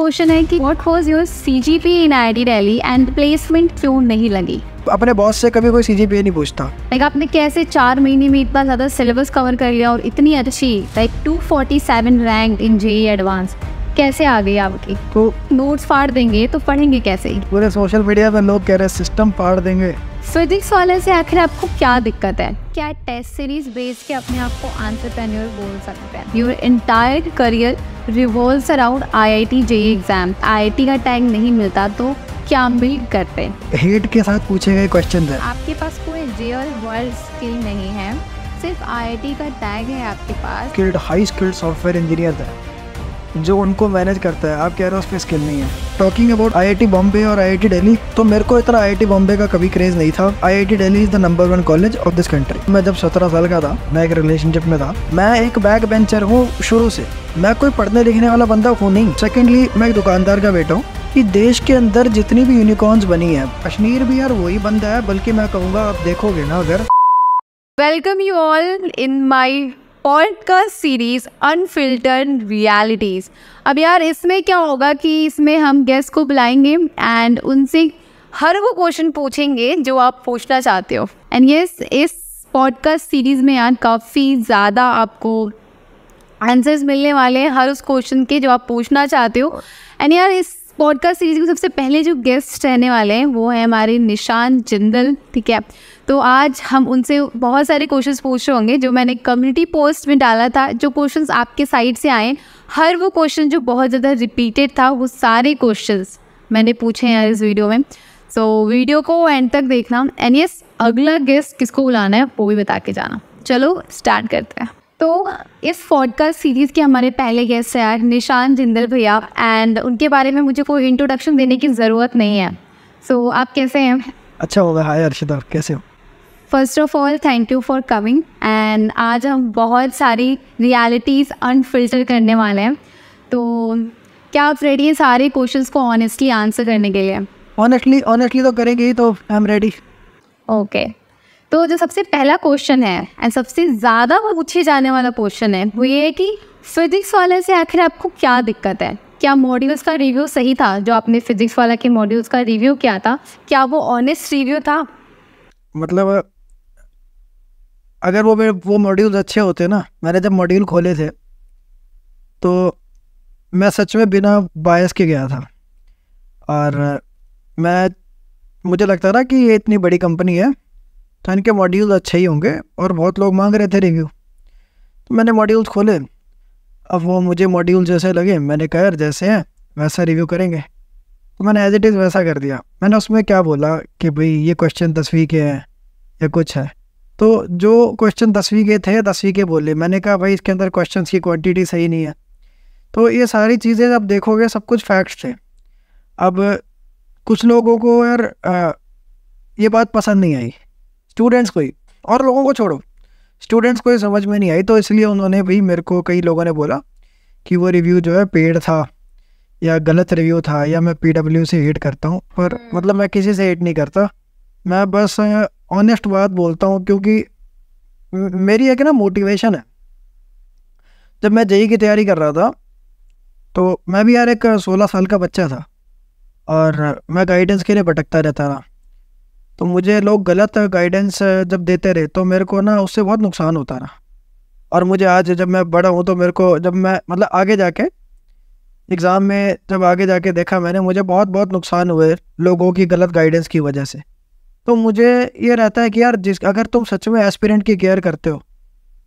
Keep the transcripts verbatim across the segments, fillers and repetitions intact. Question है कि what was your CGPA in IIT Delhi and placement क्यों नहीं लगी? अपने बॉस से कभी कोई सीजीपीए नहीं पूछता। लाइक आपने कैसे चार महीने में इतना ज्यादा सिलेबस कवर कर लिया और इतनी अच्छी like two forty seven rank in JEE advance कैसे आ गई आपकी? तो नोट्स फाड़ देंगे तो पढ़ेंगे कैसे? पूरे सोशल मीडिया पर लोग कह रहे हैं सिस्टम फाड़ देंगे। फिजिक्स वाले से आखिर आपको क्या दिक्कत है? क्या टेस्ट सीरीज बेस के अपने आप को एंटरप्रेन्योर बोल सकते हैं? Your entire career revolves around IIT JEE exam. IIT का टैग नहीं मिलता तो क्या उम्मीद करते हैं? हेड के साथ पूछे गए क्वेश्चन है। आपके पास कोई रियल वर्ल्ड स्किल नहीं है, सिर्फ आईआईटी का टैग है आपके पास। Skilled high skilled software engineer है जो उनको मैनेज करता है, आप कह रहे हो उस पर स्किल नहीं है। टॉकिंग अबाउट आईआईटी बॉम्बे और आईआईटी दिल्ली, तो मेरे को इतना आईआईटी बॉम्बे का कभी क्रेज नहीं था। IIT Delhi is the number one college of this country. मैं जब सत्रह साल का था, मैं एक रिलेशनशिप में था। मैं एक बैक बेंचर हूँ शुरू से, मैं कोई पढ़ने लिखने वाला बंदा हूँ नहीं। सेकेंडली, मैं एक दुकानदार का बेटा हूँ। कि देश के अंदर जितनी भी यूनिकॉर्न्स बनी है, अश्नीर भी यार वही बंदा है, बल्कि मैं कहूँगा आप देखोगे ना अगर। Welcome you all in my podcast series unfiltered realities. अब यार इसमें क्या होगा कि इसमें हम गेस्ट को बुलाएंगे एंड उनसे हर वो क्वेश्चन पूछेंगे जो आप पूछना चाहते हो। एंड यस, इस पॉडकास्ट सीरीज़ में यार काफ़ी ज़्यादा आपको आंसर्स मिलने वाले हैं हर उस क्वेश्चन के जो आप पूछना चाहते हो। एंड यार इस पॉडकास्ट सीरीज के सबसे पहले जो गेस्ट रहने वाले हैं वो है हमारे निशांत जिंदल, ठीक है? तो आज हम उनसे बहुत सारे क्वेश्चंस पूछ रहे होंगे जो मैंने कम्युनिटी पोस्ट में डाला था। जो क्वेश्चंस आपके साइड से आए, हर वो क्वेश्चन जो बहुत ज़्यादा रिपीटेड था, वो सारे क्वेश्चंस मैंने पूछे हैं इस वीडियो में। सो so, वीडियो को एंड तक देखना। एंड यस, अगला गेस्ट किसको बुलाना है वो भी बता के जाना। चलो स्टार्ट करते हैं। तो इस पॉडकास्ट सीरीज़ के हमारे पहले गेस्ट हैं यार निशांत जिंदल भैया, एंड उनके बारे में मुझे कोई इंट्रोडक्शन देने की ज़रूरत नहीं है। सो so, आप कैसे हैं? अच्छा होगा। हाय अर्शिता, कैसे हो? First of all thank you for coming. And आज हम बहुत सारी रियलिटीज़ अनफिल्टर करने वाले हैं, तो क्या आप रेडी हैं सारे क्वेश्चंस को ऑनेस्टली आंसर करने के लिए? ऑनेस्टली ऑनेस्टली तो करेंगे ही, तो आई एम रेडी। ओके, तो जो सबसे पहला क्वेश्चन है एंड सबसे ज़्यादा पूछे जाने वाला क्वेश्चन है वो ये है कि फिजिक्स वाले से आखिर आपको क्या दिक्कत है? क्या मॉड्यूल्स का रिव्यू सही था? जो आपने फिजिक्स वाला के मॉड्यूल्स का रिव्यू किया था, क्या वो ऑनेस्ट रिव्यू था? मतलब अगर वो वो मॉड्यूल्स अच्छे होते ना, मैंने जब मॉड्यूल खोले थे तो मैं सच में बिना बायस के गया था। और मैं मुझे लगता था कि ये इतनी बड़ी कंपनी है तो इनके मॉड्यूल्स अच्छे ही होंगे, और बहुत लोग मांग रहे थे रिव्यू। तो मैंने मॉड्यूल्स खोले, अब वो मुझे मॉड्यूल जैसे लगे, मैंने कहा यार जैसे हैं वैसा रिव्यू करेंगे, तो मैंने एज इट इज़ वैसा कर दिया। मैंने उसमें क्या बोला कि भाई ये क्वेश्चन दसवीं के हैं या कुछ है, तो जो क्वेश्चन दसवीं के थे दसवीं के बोले। मैंने कहा भाई इसके अंदर क्वेश्चन की क्वान्टिटी सही नहीं है। तो ये सारी चीज़ें आप देखोगे सब कुछ फैक्ट्स थे। अब कुछ लोगों को यार आ, ये बात पसंद नहीं आई, स्टूडेंट्स को ही, और लोगों को छोड़ो, स्टूडेंट्स को ही समझ में नहीं आई। तो इसलिए उन्होंने भी मेरे को, कई लोगों ने बोला कि वो रिव्यू जो है पेड था या गलत रिव्यू था, या मैं पीडब्ल्यू से हेट करता हूँ। पर मतलब मैं किसी से हेट नहीं करता, मैं बस ऑनेस्ट बात बोलता हूँ, क्योंकि मेरी एक ना मोटिवेशन है। जब मैं जेई की तैयारी कर रहा था तो मैं भी यार एक सोलह साल का बच्चा था और मैं गाइडेंस के लिए भटकता रहता था। तो मुझे लोग गलत गाइडेंस जब देते रहे तो मेरे को ना उससे बहुत नुकसान होता रहा। और मुझे आज जब मैं बड़ा हूँ तो मेरे को, जब मैं मतलब आगे जाके एग्ज़ाम में जब आगे जाके देखा मैंने, मुझे बहुत बहुत नुकसान हुए लोगों की गलत गाइडेंस की वजह से। तो मुझे ये रहता है कि यार जिस, अगर तुम सच में एस्पिरेंट की केयर करते हो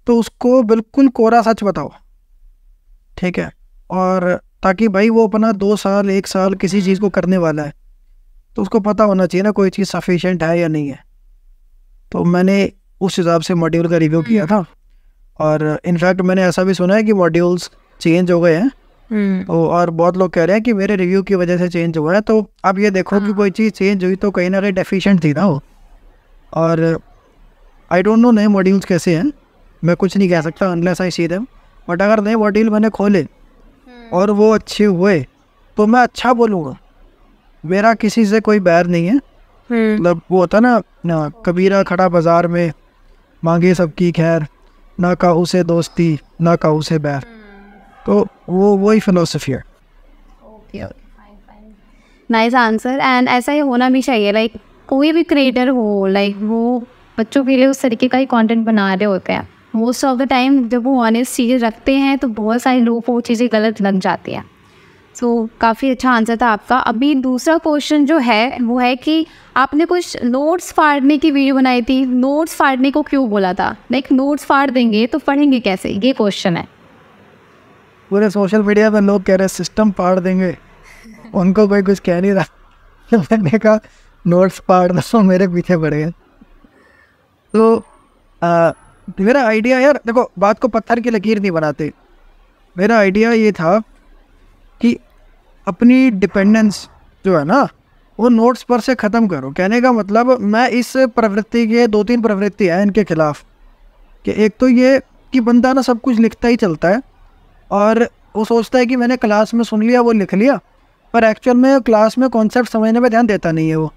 तो उसको बिल्कुल कोरा सच बताओ, ठीक है? और ताकि भाई वो अपना दो साल एक साल किसी चीज़ को करने वाला है तो उसको पता होना चाहिए ना कोई चीज़ सफिशेंट है या नहीं है। तो मैंने उस हिसाब से मॉड्यूल का रिव्यू किया था। और इनफैक्ट मैंने ऐसा भी सुना है कि मॉड्यूल्स चेंज हो गए हैं, तो और बहुत लोग कह रहे हैं कि मेरे रिव्यू की वजह से चेंज हुआ है। तो आप ये देखो कि कोई चीज़ चेंज हुई तो कहीं ना कहीं डेफिशेंट थी ना वो। और आई डोंट नो नए मॉड्यूल्स कैसे हैं, मैं कुछ नहीं कह सकता unless I see them. But अगर नए मॉड्यूल मैंने खोले और वो अच्छे हुए तो मैं अच्छा बोलूँगा, मेरा किसी से कोई बैर नहीं है। मतलब वो होता ना ना कबीरा खड़ा बाजार में, मांगे सबकी खैर, ना काहू से दोस्ती ना काहू से बैर। तो वो वही फिलोसफी है। Nice answer. एंड ऐसा ही होना भी चाहिए. लाइक like, कोई भी क्रिएटर हो, लाइक like, वो बच्चों के लिए उस तरीके का ही कंटेंट बना रहे होते हैं. मोस्ट ऑफ द टाइम जब वो ऑनेस्ट चीज़ें रखते हैं तो बहुत सारे लोग वो चीज़ें गलत लग जाती हैं. सो so, काफ़ी अच्छा आंसर था आपका. अभी दूसरा क्वेश्चन जो है वो है कि आपने कुछ नोट्स फाड़ने की वीडियो बनाई थी. नोट्स फाड़ने को क्यों बोला था? लाइक नोट्स फाड़ देंगे तो पढ़ेंगे कैसे, ये क्वेश्चन है. पूरे सोशल मीडिया पर लोग कह रहे हैं सिस्टम फाड़ देंगे, उनको कोई कुछ कह नहीं रहा. मैंने कहा नोट्स फाड़ना, सो मेरे पीछे पड़ गए. तो आ, मेरा आइडिया यार देखो, बात को पत्थर की लकीर नहीं बनाते. मेरा आइडिया ये था कि अपनी डिपेंडेंस जो है ना वो नोट्स पर से ख़त्म करो. कहने का मतलब मैं इस प्रवृत्ति के दो तीन प्रवृत्ति हैं इनके खिलाफ कि एक तो ये कि बंदा ना सब कुछ लिखता ही चलता है और वो सोचता है कि मैंने क्लास में सुन लिया वो लिख लिया, पर एक्चुअल में क्लास में कॉन्सेप्ट समझने पर ध्यान देता नहीं है वो.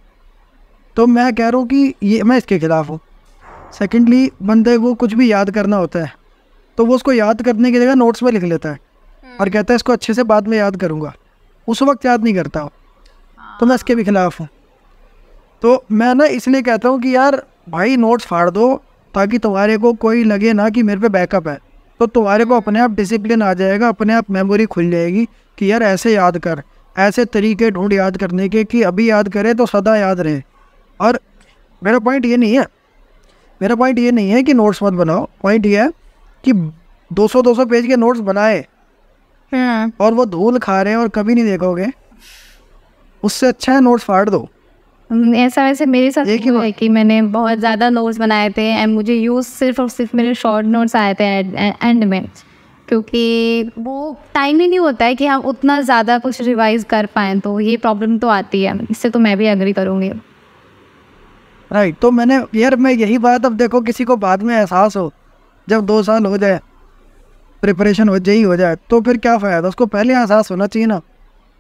तो मैं कह रहा हूँ कि ये मैं इसके खिलाफ हूँ. सेकेंडली बंदे को कुछ भी याद करना होता है तो वो उसको याद करने की जगह नोट्स में लिख लेता है और कहता है इसको अच्छे से बाद में याद करूँगा, उस वक्त याद नहीं करता हो. तो मैं इसके भी खिलाफ हूँ. तो मैं ना इसलिए कहता हूँ कि यार भाई नोट्स फाड़ दो ताकि तुम्हारे को कोई लगे ना कि मेरे पे बैकअप है. तो तुम्हारे को अपने आप डिसिप्लिन आ जाएगा, अपने आप मेमोरी खुल जाएगी कि यार ऐसे याद कर, ऐसे तरीके ढूंढ याद करने के कि अभी याद करे तो सदा याद रहे. और मेरा पॉइंट ये नहीं है, मेरा पॉइंट ये नहीं है कि नोट्स मत बनाओ. पॉइंट ये है कि दो सौ दो सौ पेज के नोट्स बनाए और वो धूल खा रहे हैं और कभी नहीं देखोगे. उससे अच्छा है नोट्स फाड़ दो. ऐसा वैसे मेरे साथ एक हुआ है कि मैंने बहुत ज़्यादा नोट्स बनाए थे एंड मुझे यूज़ सिर्फ और सिर्फ मेरे शॉर्ट नोट्स आए थे एंड में, क्योंकि वो टाइम ही नहीं होता है कि हम उतना ज़्यादा कुछ रिवाइज कर पाएँ. तो ये प्रॉब्लम तो आती है, इससे तो मैं भी एग्री करूँगी. राइट right, तो मैंने यार मैं यही बात, अब देखो किसी को बाद में एहसास हो जब दो साल हो जाए प्रिपरेशन हो जाए हो जाए तो फिर क्या फ़ायदा, उसको पहले एहसास होना चाहिए ना.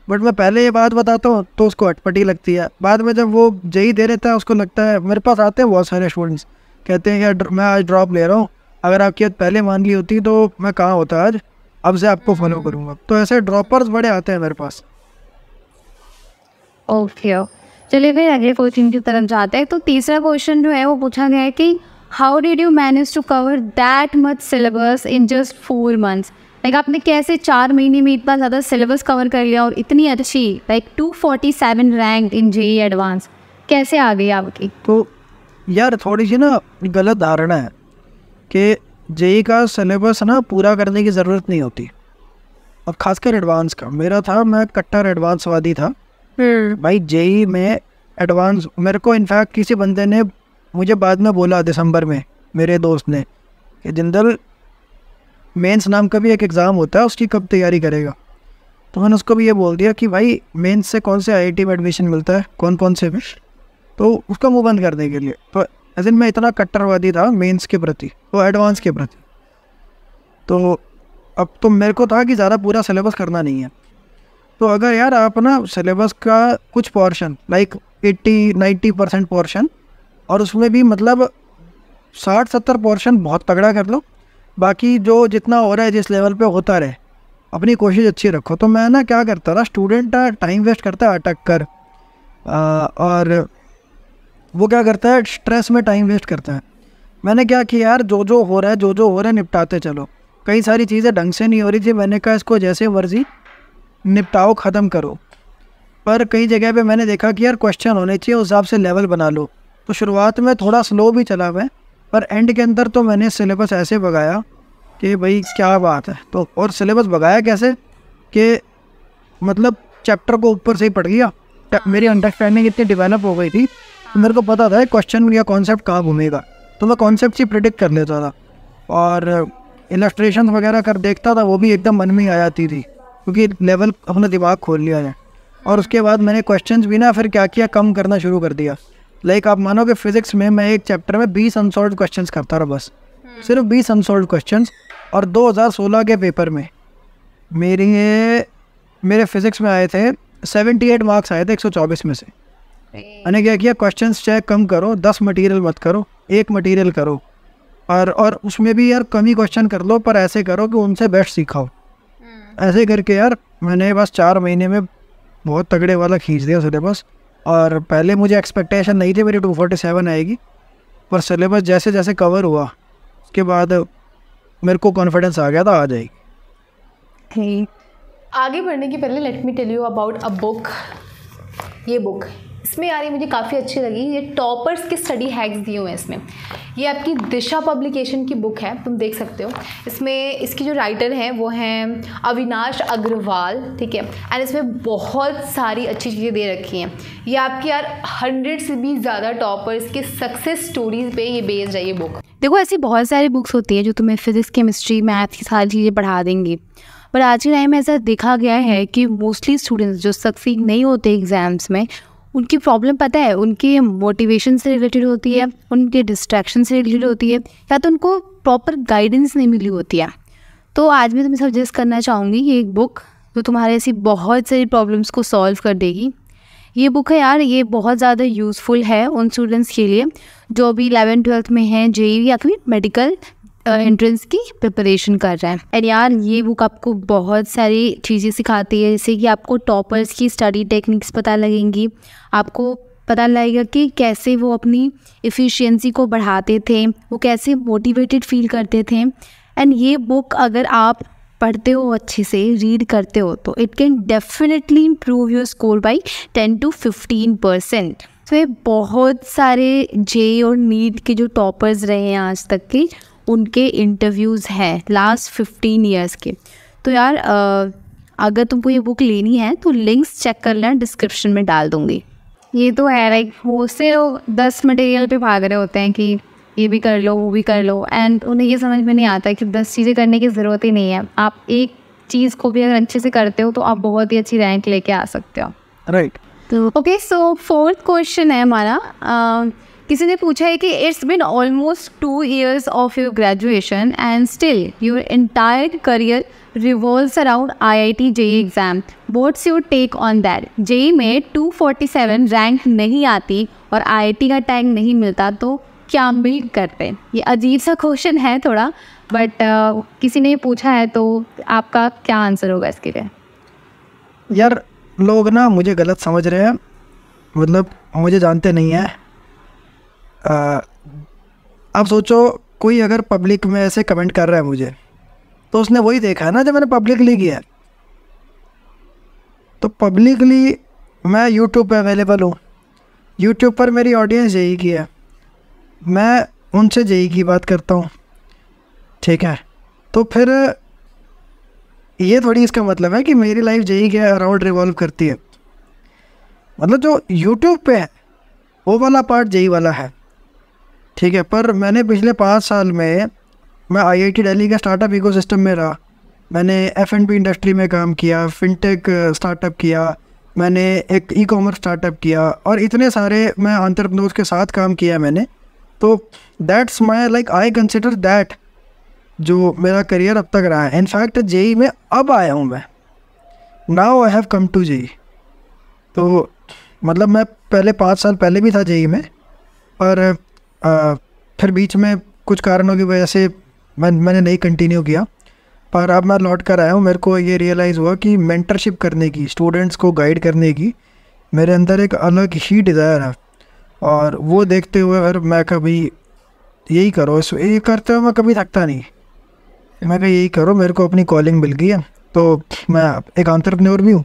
बट मैं पहले ये बात बताता हूँ तो उसको अटपटी लगती है, बाद में जब वो जेई दे रहता है उसको लगता है. मेरे पास आते हैं बहुत सारे स्टूडेंट्स कहते हैं यार मैं आज ड्रॉप ले रहा हूँ, अगर आपकी बात पहले मान ली होती तो मैं कहाँ होता आज, अब से आपको फॉलो करूँगा. तो ऐसे ड्रॉपर्स बड़े आते हैं मेरे पास. ओके चलिए फिर अगले क्वेश्चन की तरफ जाते हैं. तो तीसरा क्वेश्चन जो है वो पूछा गया है कि how did you manage to cover that much syllabus in just four months. Like आपने कैसे चार महीने में इतना ज़्यादा सिलेबस कवर कर लिया और इतनी अच्छी like two forty seven rank in JEE advance कैसे आ गई आपकी? तो यार थोड़ी सी ना गलत धारणा है कि जेई का सिलेबस ना पूरा करने की ज़रूरत नहीं होती, और ख़ासकर एडवांस का. मेरा था, मैं कट्टर एडवांसवादी था भाई. जेई में एडवांस मेरे को इनफैक्ट किसी बंदे ने मुझे बाद में बोला दिसंबर में, मेरे दोस्त ने, कि जिंदल मेंस नाम का भी एक एग्ज़ाम होता है उसकी कब तैयारी करेगा. तो मैंने उसको भी ये बोल दिया कि भाई मेंस से कौन से आईआईटी में एडमिशन मिलता है, कौन कौन से में, तो उसका मुँह बंद करने के लिए. तो एज इन मैं इतना कट्टरवादी था मेंस के प्रति और तो एडवांस के प्रति. तो अब तो मेरे को था कि ज़्यादा पूरा सिलेबस करना नहीं है. तो अगर यार आप ना सिलेबस का कुछ पोर्शन लाइक अस्सी नब्बे परसेंट पोर्शन, और उसमें भी मतलब साठ सत्तर पोर्शन बहुत तगड़ा कर लो, बाकी जो जितना हो रहा है जिस लेवल पे होता रहे, अपनी कोशिश अच्छी रखो. तो मैं ना क्या करता था, स्टूडेंट टाइम वेस्ट करता है अटक कर, आ, और वो क्या करता है स्ट्रेस में टाइम वेस्ट करता है. मैंने क्या किया यार, जो जो हो रहा है जो जो हो रहा है निपटाते चलो. कई सारी चीज़ें ढंग से नहीं हो रही थी, मैंने कहा इसको जैसे मर्जी निपटाओ, ख़त्म करो. पर कई जगह पे मैंने देखा कि यार क्वेश्चन होने चाहिए, उस हिसाब से लेवल बना लो. तो शुरुआत में थोड़ा स्लो भी चला मैं, पर एंड के अंदर तो मैंने सिलेबस ऐसे भगाया कि भाई क्या बात है. तो और सिलेबस भगाया कैसे कि मतलब चैप्टर को ऊपर से ही पढ़ गया. मेरी अंडरस्टैंडिंग इतनी डेवलप हो गई थी तो मेरे को पता था क्वेश्चन या कॉन्सेप्ट कहाँ घूमेगा, तो मैं कॉन्सेप्ट ही प्रिडिक्ट कर लेता था. और इलस्ट्रेशन वगैरह कर देखता था, वो भी एकदम मन में आ जाती थी क्योंकि लेवल अपना दिमाग खोल लिया है. और उसके बाद मैंने क्वेश्चंस भी ना फिर क्या किया, कम करना शुरू कर दिया. लाइक आप मानो कि फिज़िक्स में मैं एक चैप्टर में बीस अनसॉल्व क्वेश्चंस करता रहा, बस सिर्फ बीस अनसॉल्व क्वेश्चंस. और दो हज़ार सोलह के पेपर में मेरी मेरे फिज़िक्स में आए थे अठहत्तर मार्क्स आए थे एक सौ चौबीस में से. मैंने क्या किया, क्वेश्चन चेक कम करो, दस मटीरियल मत करो, एक मटीरियल करो. और और उसमें भी यार कम ही क्वेश्चन कर लो, पर ऐसे करो कि उनसे बेस्ट सीखाओ. ऐसे करके यार मैंने बस चार महीने में बहुत तगड़े वाला खींच दिया सिलेबस। और पहले मुझे एक्सपेक्टेशन नहीं थी मेरी टू फोर्टी सेवन आएगी, पर सिलेबस जैसे जैसे कवर हुआ उसके बाद मेरे को कॉन्फिडेंस आ गया था आ जाएगी। ठीक, आगे बढ़ने के पहले let me tell you about a book. ये बुक इसमें यार ये मुझे काफ़ी अच्छी लगी, ये टॉपर्स के स्टडी हैक्स दिए हुए हैं इसमें। ये आपकी दिशा पब्लिकेशन की बुक है, तुम देख सकते हो। इसमें इसकी जो राइटर हैं वो हैं अविनाश अग्रवाल, ठीक है। एंड इसमें बहुत सारी अच्छी चीज़ें दे रखी हैं। ये आपकी यार हंड्रेड से भी ज़्यादा टॉपर्स के सक्सेस स्टोरीज पे ये बेस्ड है ये बुक। देखो ऐसी बहुत सारी बुक्स होती है जो तुम्हें फिजिक्स, केमिस्ट्री, मैथ्स की सारी चीज़ें पढ़ा देंगी, पर आज के टाइम में ऐसा देखा गया है कि मोस्टली स्टूडेंट्स जो सक्सीड नहीं होते एग्ज़ाम्स में, उनकी प्रॉब्लम पता है उनके मोटिवेशन से रिलेटेड होती है, उनके डिस्ट्रैक्शन से रिलेटेड होती है, या तो उनको प्रॉपर गाइडेंस नहीं मिली होती है। तो आज मैं तुम्हें सजेस्ट करना चाहूँगी ये एक बुक जो तुम्हारे ऐसी बहुत सारी प्रॉब्लम्स को सॉल्व कर देगी। ये बुक है यार, ये बहुत ज़्यादा यूज़फुल है उन स्टूडेंट्स के लिए जो अभी इलेवन ट्वेल्थ में हैं, जेई या फिर मेडिकल एंट्रेंस की प्रिपरेशन कर रहे हैं। एंड यार ये बुक आपको बहुत सारी चीज़ें सिखाती है, जैसे कि आपको टॉपर्स की स्टडी टेक्निक्स पता लगेंगी, आपको पता लगेगा कि कैसे वो अपनी एफिशिएंसी को बढ़ाते थे, वो कैसे मोटिवेटेड फील करते थे। एंड ये बुक अगर आप पढ़ते हो, अच्छे से रीड करते हो, तो it can definitely improve your score by ten to fifteen percent. तो ये बहुत सारे जे और नीट के जो टॉपर्स रहे हैं आज तक के, उनके इंटरव्यूज़ हैं लास्ट फिफ्टीन ईयर्स के। तो यार अगर तुमको ये बुक लेनी है तो लिंक्स चेक कर लेना, डिस्क्रिप्शन में डाल दूँगी। ये तो है लाइक वो से लोग दस मटेरियल पे भाग रहे होते हैं कि ये भी कर लो वो भी कर लो, एंड उन्हें ये समझ में नहीं आता कि दस चीज़ें करने की ज़रूरत ही नहीं है। आप एक चीज़ को भी अगर अच्छे से करते हो तो आप बहुत ही अच्छी रैंक लेके आ सकते हो, राइट? तो ओके, सो फोर्थ क्वेश्चन है हमारा। uh, किसी ने पूछा है कि it's been almost two years of your graduation and still your entire career revolves around I I T JEE exam, what's your take on that? JEE में two forty seven rank नहीं आती और आई I T का tag नहीं मिलता तो क्या मिल करते हैं? ये अजीब सा क्वेश्चन है थोड़ा, बट uh, किसी ने पूछा है तो आपका क्या आंसर होगा इसके लिए? यार लोग ना मुझे गलत समझ रहे हैं, मतलब मुझे जानते नहीं हैं। आप सोचो कोई अगर पब्लिक में ऐसे कमेंट कर रहा है मुझे, तो उसने वही देखा है ना जब मैंने पब्लिकली किया। तो पब्लिकली मैं यूट्यूब पे अवेलेबल हूँ, यूट्यूब पर मेरी ऑडियंस जेई की है, मैं उनसे जेई की बात करता हूँ, ठीक है? तो फिर ये थोड़ी इसका मतलब है कि मेरी लाइफ जेई के अराउंड रिवॉल्व करती है। मतलब जो यूट्यूब पे है वो वाला पार्ट जेई वाला है, ठीक है? पर मैंने पिछले पाँच साल में मैं आई आई टी दिल्ली का स्टार्टअप इकोसिस्टम में रहा, मैंने एफ एंड बी इंडस्ट्री में काम किया, फिनटेक स्टार्टअप किया, मैंने एक ई कॉमर्स स्टार्टअप किया, और इतने सारे मैं एंटरप्रेन्योर्स के साथ काम किया मैंने। तो that's my like I consider that जो मेरा करियर अब तक रहा है। इनफैक्ट जेई में अब आया हूँ मैं, now I have come to JEE. तो मतलब मैं पहले पाँच साल पहले भी था जेई में, पर आ, फिर बीच में कुछ कारणों की वजह से मैं मैंने नहीं कंटिन्यू किया, पर अब मैं लौट कर आया हूँ। मेरे को ये रियलाइज़ हुआ कि मेंटरशिप करने की, स्टूडेंट्स को गाइड करने की मेरे अंदर एक अलग ही डिज़ायर है, और वो देखते हुए अगर मैं कभी यही करो, इस ये करते हुए मैं कभी थकता नहीं। मैं कहा यही करो, मेरे को अपनी कॉलिंग मिल गई है, तो मैं एक एंटरप्रेन्योर भी हूँ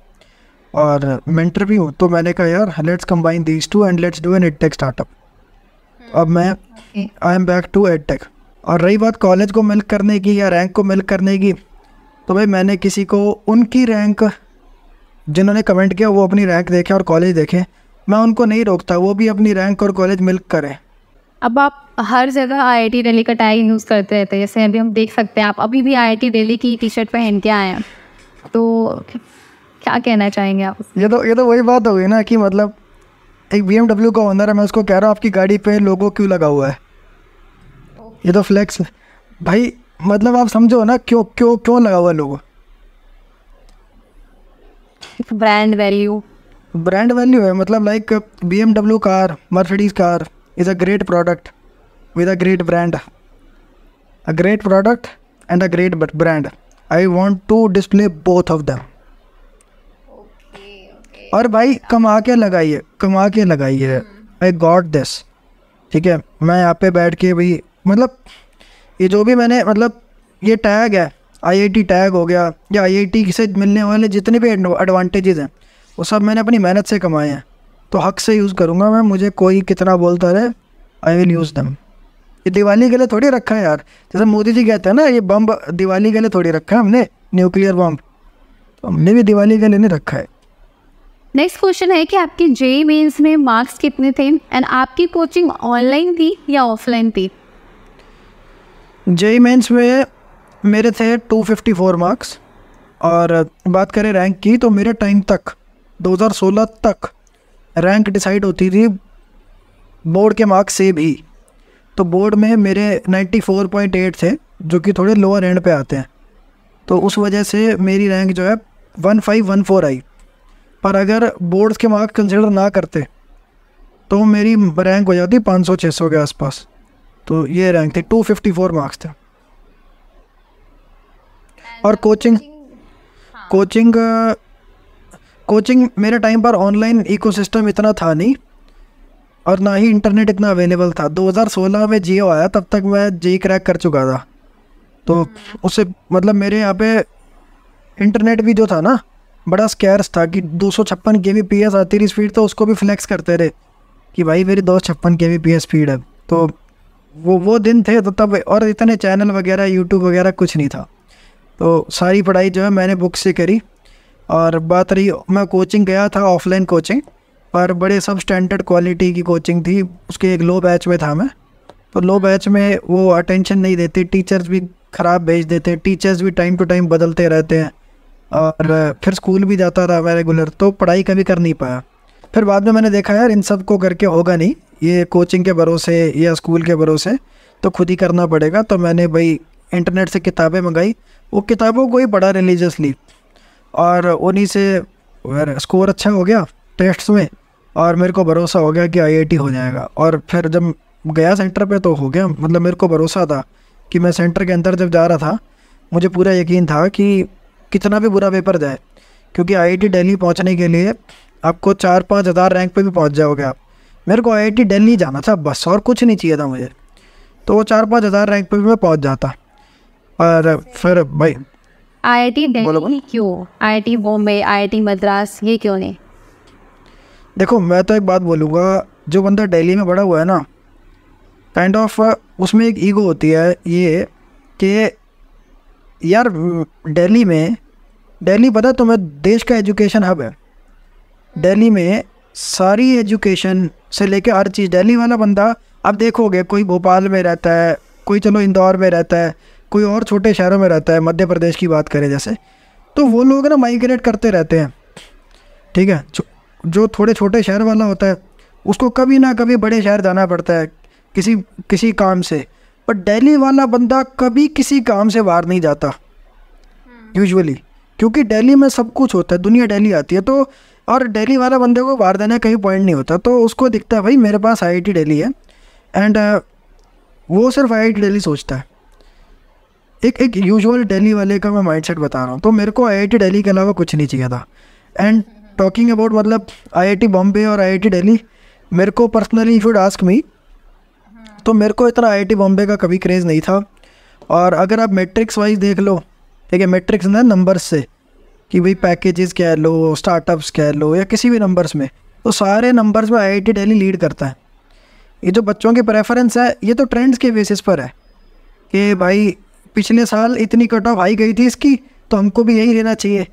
और मेंटर भी हूँ। तो मैंने कहा यार let's combine these two and let's do an edtech startup. अब मैं I am back to edtech. और रही बात कॉलेज को मिल्क करने की या रैंक को मिल्क करने की, तो भाई मैंने किसी को उनकी रैंक, जिन्होंने कमेंट किया वो अपनी रैंक देखें और कॉलेज देखें, मैं उनको नहीं रोकता, वो भी अपनी रैंक और कॉलेज मिल्क करें। अब आप हर जगह आई आई टी दिल्ली का टैग यूज़ करते रहते हैं, जैसे अभी हम देख सकते हैं आप अभी भी आई आई टी दिल्ली की टी शर्ट पहन के आए हैं, तो क्या कहना चाहेंगे आप? ये तो ये तो वही बात हो गई ना कि मतलब एक बी एम डब्ल्यू का ओनर है, मैं उसको कह रहा हूँ आपकी गाड़ी पे लोगो क्यों लगा हुआ है? ये तो फ्लैक्स भाई, मतलब आप समझो ना क्यों क्यों क्यों लगा हुआ है logo? Brand value, brand value है। मतलब like B M W car, Mercedes car is a great product with a great brand, a great product and a great brand. I want to display both of them. और भाई कमा के लगाइए, कमा के लगाइए, आई गॉट दिस। ठीक है, मैं यहाँ पे बैठ के भाई मतलब ये जो भी मैंने मतलब ये टैग है आईआईटी टैग हो गया या आईआईटी से मिलने वाले जितने भी एडवांटेजेस हैं वो सब मैंने अपनी मेहनत से कमाए हैं, तो हक से यूज़ करूँगा मैं। मुझे कोई कितना बोलता रहे, आई विल यूज़ देम। ये दिवाली के लिए थोड़ी रखा है यार, जैसे मोदी जी कहते हैं ना, ये बम दिवाली के लिए थोड़ी रखा है हमने, न्यूक्लियर बम, तो हमने भी दिवाली के लिए नहीं रखा है। नेक्स्ट क्वेश्चन है कि आपके जेईई मेंस में मार्क्स कितने थे एंड आपकी कोचिंग ऑनलाइन थी या ऑफलाइन थी? जेईई मेंस में मेरे थे दो सौ चौवन मार्क्स, और बात करें रैंक की तो मेरे टाइम तक दो हज़ार सोलह तक रैंक डिसाइड होती थी बोर्ड के मार्क्स से भी, तो बोर्ड में मेरे चौरानवे पॉइंट आठ थे जो कि थोड़े लोअर एंड पे आते हैं, तो उस वजह से मेरी रैंक जो है पंद्रह सौ चौदह आई। पर अगर बोर्ड्स के मार्क्स कंसिडर ना करते तो मेरी रैंक हो जाती पाँच सौ छह सौ के आसपास, तो ये रैंक थी, दो सौ चौवन मार्क्स थे। और कोचिंग कोचिंग कोचिंग मेरे टाइम पर ऑनलाइन इकोसिस्टम इतना था नहीं और ना ही इंटरनेट इतना अवेलेबल था। दो हज़ार सोलह में जियो आया, तब तक मैं जी क्रैक कर चुका था, तो उससे मतलब मेरे यहाँ पे इंटरनेट भी जो था ना बड़ा स्कैर्स था कि दो सौ छप्पन के बी पी एस आती रही स्पीड, तो उसको भी फ्लैक्स करते रहे कि भाई मेरी दो सौ छप्पन के बी पी एस स्पीड है। तो वो वो दिन थे, तो तब और इतने चैनल वगैरह यूट्यूब वगैरह कुछ नहीं था, तो सारी पढ़ाई जो है मैंने बुक से करी। और बात रही, मैं कोचिंग गया था ऑफलाइन कोचिंग पर, बड़े सब स्टैंडर्ड क्वालिटी की कोचिंग थी, उसके एक लो बैच में था मैं, तो लो बैच में वो अटेंशन नहीं देते, टीचर्स भी ख़राब भेज देते, टीचर्स भी टाइम टू टाइम बदलते रहते हैं, और फिर स्कूल भी जाता रहा मैं रेगुलर, तो पढ़ाई कभी कर नहीं पाया। फिर बाद में मैंने देखा यार इन सब को करके होगा नहीं, ये कोचिंग के भरोसे या स्कूल के भरोसे, तो खुद ही करना पड़ेगा। तो मैंने भाई इंटरनेट से किताबें मंगाई, वो किताबों को ही पढ़ा रिलीजियसली, और उन्हीं से स्कोर अच्छा हो गया टेस्ट्स में, और मेरे को भरोसा हो गया कि आईआईटी हो जाएगा। और फिर जब गया सेंटर पे तो हो गया, मतलब मेरे को भरोसा था कि मैं सेंटर के अंदर जब जा रहा था मुझे पूरा यकीन था कि कितना भी बुरा पेपर जाए, क्योंकि आईआईटी दिल्ली पहुंचने के लिए आपको चार पाँच हज़ार रैंक पे भी पहुंच जाओगे आप। मेरे को आईआईटी दिल्ली जाना था बस, और कुछ नहीं चाहिए था मुझे, तो वो चार पाँच हज़ार रैंक पे भी मैं पहुंच जाता। और फिर भाई आईआईटी दिल्ली क्यों, आईआईटी बॉम्बे, आईआईटी मद्रास, ये क्यों नहीं? देखो मैं तो एक बात बोलूँगा, जो बंदा दिल्ली में बड़ा हुआ है ना, काइंड ऑफ उसमें एक ईगो होती है ये कि यार दिल्ली में, दिल्ली पता तुम्हें देश का एजुकेशन हब है, दिल्ली में सारी एजुकेशन से लेके हर चीज़ दिल्ली वाला बंदा, अब देखोगे कोई भोपाल में रहता है, कोई चलो इंदौर में रहता है, कोई और छोटे शहरों में रहता है, मध्य प्रदेश की बात करें जैसे, तो वो लोग ना माइग्रेट करते रहते हैं। ठीक है, जो थोड़े छोटे शहर वाला होता है उसको कभी ना कभी बड़े शहर जाना पड़ता है किसी किसी काम से, पर दिल्ली वाला बंदा कभी किसी काम से बाहर नहीं जाता यूजुअली, क्योंकि दिल्ली में सब कुछ होता है, दुनिया दिल्ली आती है, तो और दिल्ली वाला बंदे को बाहर जाने का कहीं पॉइंट नहीं होता, तो उसको दिखता है भाई मेरे पास आई आई टी दिल्ली है, एंड uh, वो सिर्फ आई आई टी दिल्ली सोचता है। एक एक यूजुअल दिल्ली वाले का मैं माइंडसेट बता रहा हूँ, तो मेरे को आई आई टी दिल्ली के अलावा कुछ नहीं चाहिए था। एंड टॉकिंग अबाउट मतलब आई आई टी बॉम्बे और आई आई टी दिल्ली, मेरे को personally if you ask me, तो मेरे को इतना आई आई टी बॉम्बे का कभी क्रेज़ नहीं था। और अगर आप मैट्रिक्स वाइज देख लो, ठीक है, मैट्रिक्स ना नंबर्स से कि भाई पैकेजेस कह लो, स्टार्टअप्स कह लो, या किसी भी नंबर्स में, तो सारे नंबर्स में I I T Delhi lead करता है। ये जो बच्चों की प्रेफरेंस है ये तो ट्रेंड्स के बेसिस पर है कि भाई पिछले साल इतनी कट ऑफ हाई गई थी इसकी, तो हमको भी यही लेना चाहिए।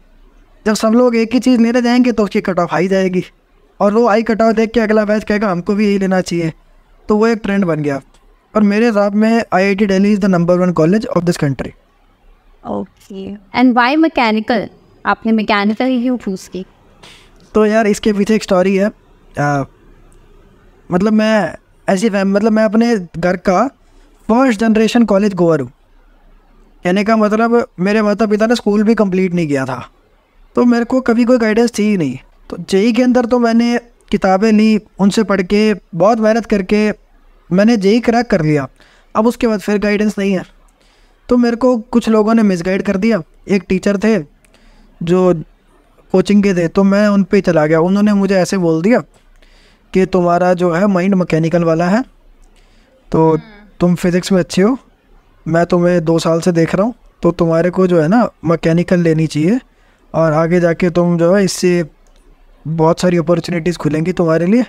जब सब लोग एक ही चीज़ लेने जाएंगे तो उसकी कट ऑफ हाई जाएगी, और वो हाई कट ऑफ देख के अगला बैच कहेगा हमको भी यही लेना चाहिए, तो वो एक ट्रेंड बन गया। और मेरे हिसाब में I I T Delhi is the number one college of this country. Okay, and why mechanical, आपने मैकेनिकल ही क्यों चूज़ की? तो यार इसके पीछे एक स्टोरी है। आ, मतलब मैं ऐसी मतलब मैं अपने घर का फर्स्ट जनरेशन कॉलेज गोअर हूँ, कहने का मतलब मेरे माता पिता ने स्कूल भी कंप्लीट नहीं किया था, तो मेरे को कभी कोई गाइडेंस थी ही नहीं। तो जेई के अंदर तो मैंने किताबें ली, उनसे पढ़ के बहुत मेहनत करके मैंने जेई क्रैक कर लिया, अब उसके बाद फिर गाइडेंस नहीं है। तो मेरे को कुछ लोगों ने मिसगाइड कर दिया। एक टीचर थे जो कोचिंग के थे, तो मैं उन पर चला गया। उन्होंने मुझे ऐसे बोल दिया कि तुम्हारा जो है माइंड मैकेनिकल वाला है, तो तुम फिज़िक्स में अच्छे हो, मैं तुम्हें दो साल से देख रहा हूँ, तो तुम्हारे को जो है ना मैकेनिकल लेनी चाहिए और आगे जाके तुम जो है इससे बहुत सारी अपॉर्चुनिटीज़ खुलेंगी तुम्हारे लिए।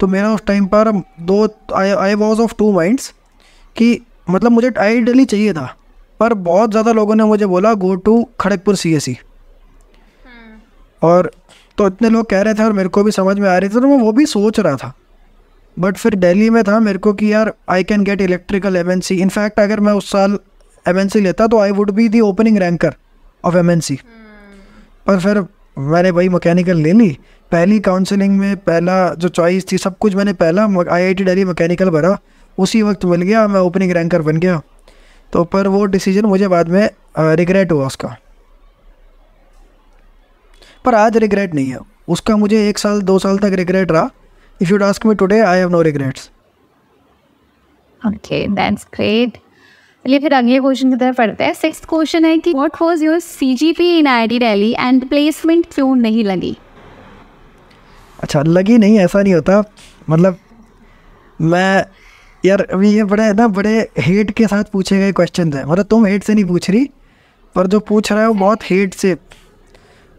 तो मेरा उस टाइम पर दो I I was of two minds कि मतलब मुझे आई दिल्ली चाहिए था, पर बहुत ज़्यादा लोगों ने मुझे बोला go to Kharagpur C S E, और तो इतने लोग कह रहे थे और मेरे को भी समझ में आ रही थी, तो मैं वो भी सोच रहा था। बट फिर दिल्ली में था मेरे को कि यार I can get electrical M N C. In fact अगर मैं उस साल एम एन सी लेता तो I would be the opening ranker of M N C. पर फिर मैंने वही मैकेनिकल ले ली। पहली काउंसलिंग में पहला जो चॉइस थी सब कुछ मैंने पहला I I T Delhi mechanical भरा, उसी वक्त मिल गया, मैं ओपनिंग रैंकर बन गया। तो पर वो डिसीजन मुझे बाद में रिग्रेट हुआ उसका, पर आज रिग्रेट नहीं है उसका। मुझे एक साल दो साल तक रिग्रेट रहा। If you'd ask me today, I have no regrets. Okay, that's great. चलिए फिर अगले क्वेश्चन की तरफ पढ़ते हैं। सिक्स्थ क्वेश्चन है कि what was your C G P A in I I T Delhi and placement क्यों नहीं लगी? अच्छा, लगी नहीं ऐसा नहीं होता, मतलब मैं यार अभी ये बड़े ना बड़े हेट के साथ पूछे गए क्वेश्चन हैं। मतलब तुम हेट से नहीं पूछ रही, पर जो पूछ रहा है वो बहुत हेट से।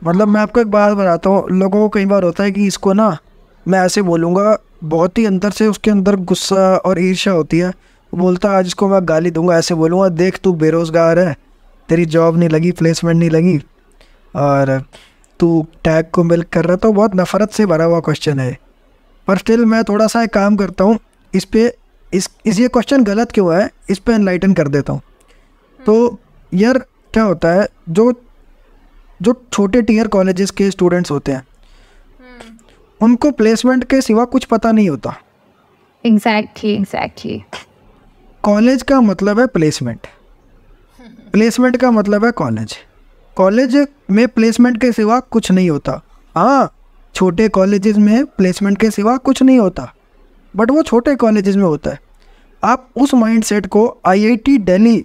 मतलब मैं आपको एक बात बताता हूँ, लोगों को कई बार होता है कि इसको ना मैं ऐसे बोलूँगा, बहुत ही अंदर से उसके अंदर गुस्सा और ईर्ष्या होती है, बोलता आज इसको मैं गाली दूंगा, ऐसे बोलूँगा देख तू बेरोज़गार है, तेरी जॉब नहीं लगी, प्लेसमेंट नहीं लगी, और तू टैग को मिल्क कर रहा। तो बहुत नफ़रत से भरा हुआ क्वेश्चन है। पर स्टिल मैं थोड़ा सा एक काम करता हूँ इस पर, इस इस ये क्वेश्चन गलत क्यों है इस पर एनलाइटन कर देता हूँ। तो यार क्या होता है, जो जो छोटे टीयर कॉलेजेस के स्टूडेंट्स होते हैं उनको प्लेसमेंट के सिवा कुछ पता नहीं होता। एग्जैक्टली एग्जैक्टली कॉलेज का मतलब है प्लेसमेंट, प्लेसमेंट का मतलब है कॉलेज, कॉलेज में प्लेसमेंट के सिवा कुछ नहीं होता। हाँ, छोटे कॉलेजेस में प्लेसमेंट के सिवा कुछ नहीं होता, बट वो छोटे कॉलेजेस में होता है। आप उस माइंडसेट को आई आई टी दिल्ली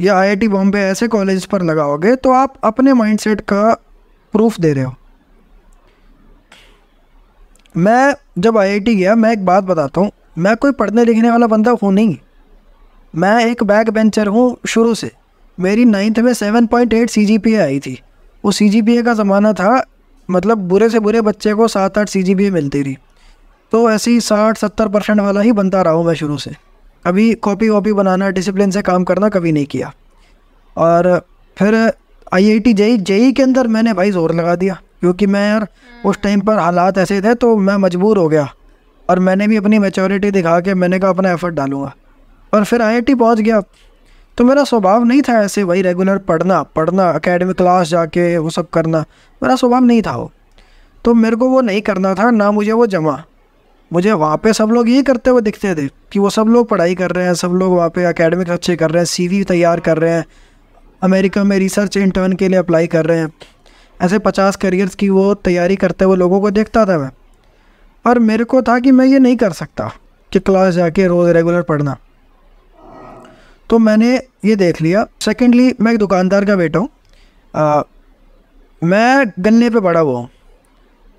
या आई आई टी बॉम्बे ऐसे कॉलेज पर लगाओगे तो आप अपने माइंडसेट का प्रूफ दे रहे हो। मैं जब आई आई टी गया, मैं एक बात बताता हूँ, मैं कोई पढ़ने लिखने वाला बंदा हूँ नहीं, मैं एक बैक बेंचर हूँ शुरू से। मेरी नाइन्थ में seven point eight C G P A आई थी। वो सी जी पी ए का ज़माना था, मतलब बुरे से बुरे बच्चे को सात आठ सी जी पी ए मिलती थी। तो ऐसे ही साठ सत्तर परसेंट वाला ही बनता रहा हूँ मैं शुरू से। कभी कॉपी वॉपी बनाना, डिसिप्लिन से काम करना कभी नहीं किया। और फिर I I T JEE JEE के अंदर मैंने भाई ज़ोर लगा दिया, क्योंकि मैं यार उस टाइम पर हालात ऐसे थे तो मैं मजबूर हो गया, और मैंने भी अपनी मैच्योरिटी दिखा के मैंने कहा अपना एफर्ट डालूंगा। और फिर आई आई टी पहुंच गया, तो मेरा स्वभाव नहीं था ऐसे वही रेगुलर पढ़ना पढ़ना एकेडमिक क्लास जाके वो सब करना, मेरा स्वभाव नहीं था वो। तो मेरे को वो नहीं करना था, ना मुझे वो जमा। मुझे वहाँ पर सब लोग ये करते हुए दिखते थे कि वो सब लोग पढ़ाई कर रहे हैं, सब लोग वहाँ पर एकेडमिक्स अच्छे कर रहे हैं, सी वी तैयार कर रहे हैं, अमेरिका में रिसर्च इंटर्न के लिए अप्लाई कर रहे हैं, ऐसे पचास करियर्स की वो तैयारी करते हुए लोगों को देखता था मैं। और मेरे को था कि मैं ये नहीं कर सकता कि क्लास जाके रोज़ रेगुलर पढ़ना। तो मैंने ये देख लिया। सेकेंडली, मैं एक दुकानदार का बेटा हूँ, मैं गन्ने पे बड़ा हुआ हूँ।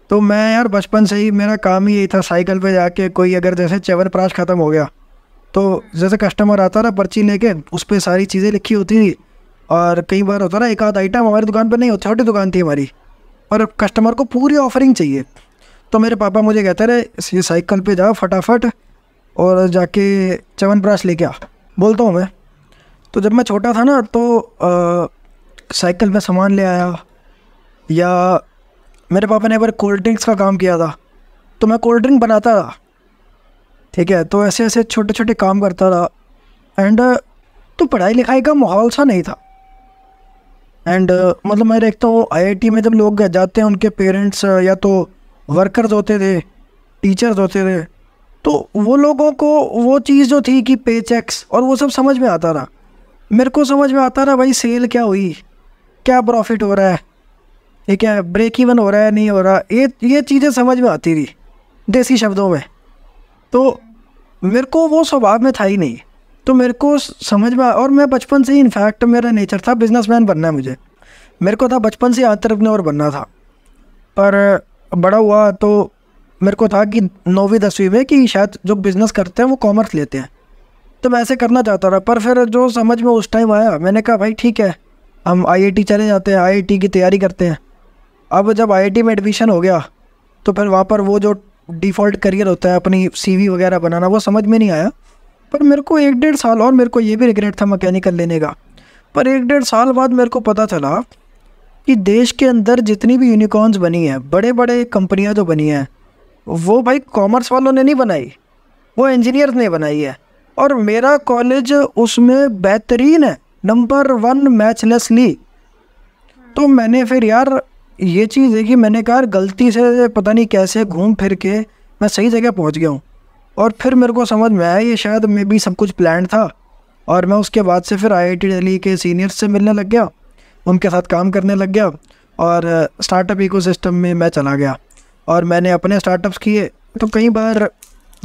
तो मैं यार बचपन से ही मेरा काम ही यही था, साइकिल पे जाके कोई अगर जैसे च्यवनप्राश ख़त्म हो गया तो जैसे कस्टमर आता था पर्ची लेके, उस पर सारी चीज़ें लिखी होती थी, और कई बार होता ना एक आध आइटम हमारी दुकान पर नहीं होता, छोटी दुकान थी हमारी, और कस्टमर को पूरी ऑफरिंग चाहिए। तो मेरे पापा मुझे कहते रहे साइकिल पे जाओ फटाफट और जाके च्यवनप्राश लेके आ, बोलता हूँ मैं। तो जब मैं छोटा था ना तो साइकिल में सामान ले आया, या मेरे पापा ने एक बार कोल्ड ड्रिंक्स का काम किया था तो मैं कोल्ड ड्रिंक बनाता था, ठीक है। तो ऐसे ऐसे छोटे छोटे काम करता था, एंड तो पढ़ाई लिखाई का माहौल सा नहीं था। एंड uh, मतलब मैं देखता हूँ आई आई टी में जब लोग जाते हैं उनके पेरेंट्स या तो वर्कर्स होते थे, टीचर्स होते थे, तो वो लोगों को वो चीज़ जो थी कि पे चेक्स और वो सब समझ में आता रहा। मेरे को समझ में आता रहा भाई सेल क्या हुई, क्या प्रॉफिट हो रहा है, ये क्या ब्रेक इवन हो रहा है नहीं हो रहा, ये ये चीज़ें समझ में आती थी देसी शब्दों में। तो मेरे को वो स्वभाव में था ही नहीं, तो मेरे को समझ में। और मैं बचपन से ही इनफैक्ट मेरा नेचर था बिजनेसमैन बनना है मुझे। मेरे को था बचपन से आंत्रप्रनोर बनना था, पर बड़ा हुआ तो मेरे को था कि नौवीं दसवीं में कि शायद जो बिज़नेस करते हैं वो कॉमर्स लेते हैं, तो मैं ऐसे करना चाहता था। पर फिर जो समझ में उस टाइम आया, मैंने कहा भाई ठीक है हम आईआईटी चले जाते हैं, आईआईटी की तैयारी करते हैं। अब जब आईआईटी में एडमिशन हो गया तो फिर वहाँ पर वो जो डिफ़ॉल्ट करियर होता है अपनी सीवी वगैरह बनाना वो समझ में नहीं आया। पर मेरे को एक डेढ़ साल और, मेरे को ये भी रिग्रेट था मैकेनिकल लेने का, पर एक डेढ़ साल बाद मेरे को पता चला कि देश के अंदर जितनी भी यूनिकॉर्न्स बनी हैं, बड़े बड़े कंपनियाँ जो बनी हैं, वो भाई कॉमर्स वालों ने नहीं बनाई, वो इंजीनियर्स ने बनाई है। और मेरा कॉलेज उसमें बेहतरीन है, नंबर वन मैचलेसली। तो मैंने फिर यार ये चीज़ देखी, मैंने कहा गलती से पता नहीं कैसे घूम फिर के मैं सही जगह पहुंच गया हूँ। और फिर मेरे को समझ में आया ये शायद मे भी सब कुछ प्लान था। और मैं उसके बाद से फिर आईआईटी दिल्ली के सीनियर्स से मिलने लग गया, उनके साथ काम करने लग गया और स्टार्टअप इकोसिस्टम में मैं चला गया और मैंने अपने स्टार्टअप्स किए। तो कई बार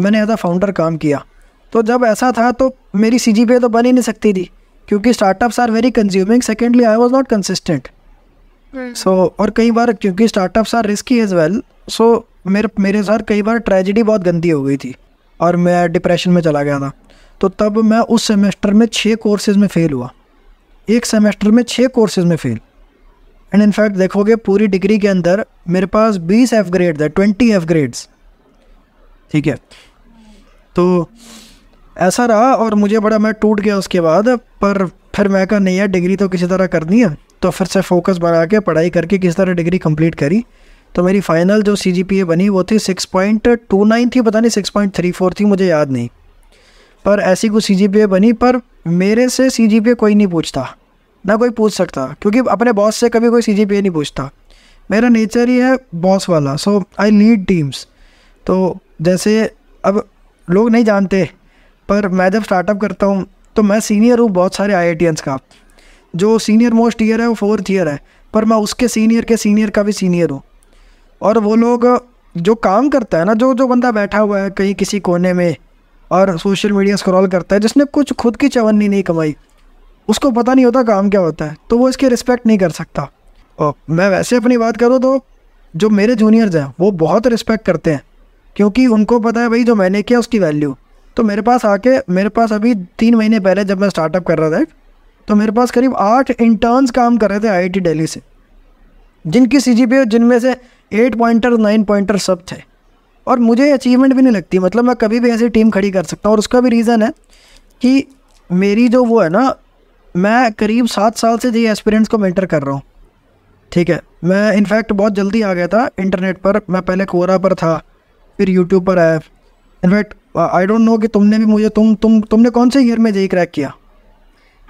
मैंने एज अ फाउंडर काम किया। तो जब ऐसा था तो मेरी सीजीपीए तो बन ही नहीं सकती थी क्योंकि startups are very consuming. Secondly I was not consistent so so, और कई बार क्योंकि startups are risky as well, so मेरे मेरे साथ कई बार ट्रेजेडी बहुत गंदी हो गई थी और मैं डिप्रेशन में चला गया था। तो तब मैं उस सेमेस्टर में छः कोर्सेज़ में फ़ेल हुआ, एक सेमेस्टर में छः कोर्सेज़ में फ़ेल। एंड इनफैक्ट देखोगे पूरी डिग्री के अंदर मेरे पास बीस एफ ग्रेड है, ट्वेंटी एफ ग्रेड्स, ठीक है। तो ऐसा रहा और मुझे बड़ा मैं टूट गया उसके बाद। पर फिर मैं कहा नहीं यार डिग्री तो किसी तरह करनी है, तो फिर से फोकस बना के पढ़ाई करके किसी तरह डिग्री कंप्लीट करी। तो मेरी फ़ाइनल जो सीजीपीए बनी वो थी सिक्स पॉइंट टू नाइन थी, पता नहीं सिक्स पॉइंट थ्री फोर थी, मुझे याद नहीं, पर ऐसी कुछ सीजीपीए बनी। पर मेरे से सीजीपीए कोई नहीं पूछता, ना कोई पूछ सकता, क्योंकि अपने बॉस से कभी कोई सीजीपीए नहीं पूछता। मेरा नेचर ही है बॉस वाला, सो आई लीड टीम्स। तो जैसे अब लोग नहीं जानते पर मैं जब स्टार्टअप करता हूँ तो मैं सीनियर हूँ बहुत सारे आईआईटीएंस का। जो सीनियर मोस्ट ईयर है वो फोर्थ ईयर है, पर मैं उसके सीनियर के सीनियर का भी सीनियर हूँ। और वो लोग जो काम करता है ना, जो जो बंदा बैठा हुआ है कहीं किसी कोने में और सोशल मीडिया स्क्रॉल करता है, जिसने कुछ खुद की चवन्नी नहीं कमाई, उसको पता नहीं होता काम क्या होता है, तो वो इसकी रिस्पेक्ट नहीं कर सकता। और मैं वैसे अपनी बात करूँ तो जो मेरे जूनियर्स हैं वो बहुत रिस्पेक्ट करते हैं क्योंकि उनको पता है भाई जो मैंने किया उसकी वैल्यू। तो मेरे पास आके, मेरे पास अभी तीन महीने पहले जब मैं स्टार्टअप कर रहा था तो मेरे पास करीब आठ इंटर्न्स काम कर रहे थे आईआईटी दिल्ली से, जिनकी सीजीपीए, जिनमें से एट पॉइंटर नाइन पॉइंटर सब थे। और मुझे अचीवमेंट भी नहीं लगती, मतलब मैं कभी भी ऐसी टीम खड़ी कर सकता हूँ। और उसका भी रीज़न है कि मेरी जो वो है ना, मैं करीब सात साल से जी एस्पिरेंट्स को मेंटर कर रहा हूँ, ठीक है। मैं इनफैक्ट बहुत जल्दी आ गया था इंटरनेट पर, मैं पहले कोरा पर था, फिर यूट्यूब पर आया। इनफैक्ट आई डोंट नो कि तुमने भी मुझे तुम तुम तुमने कौन से ईयर में जेई क्रैक किया?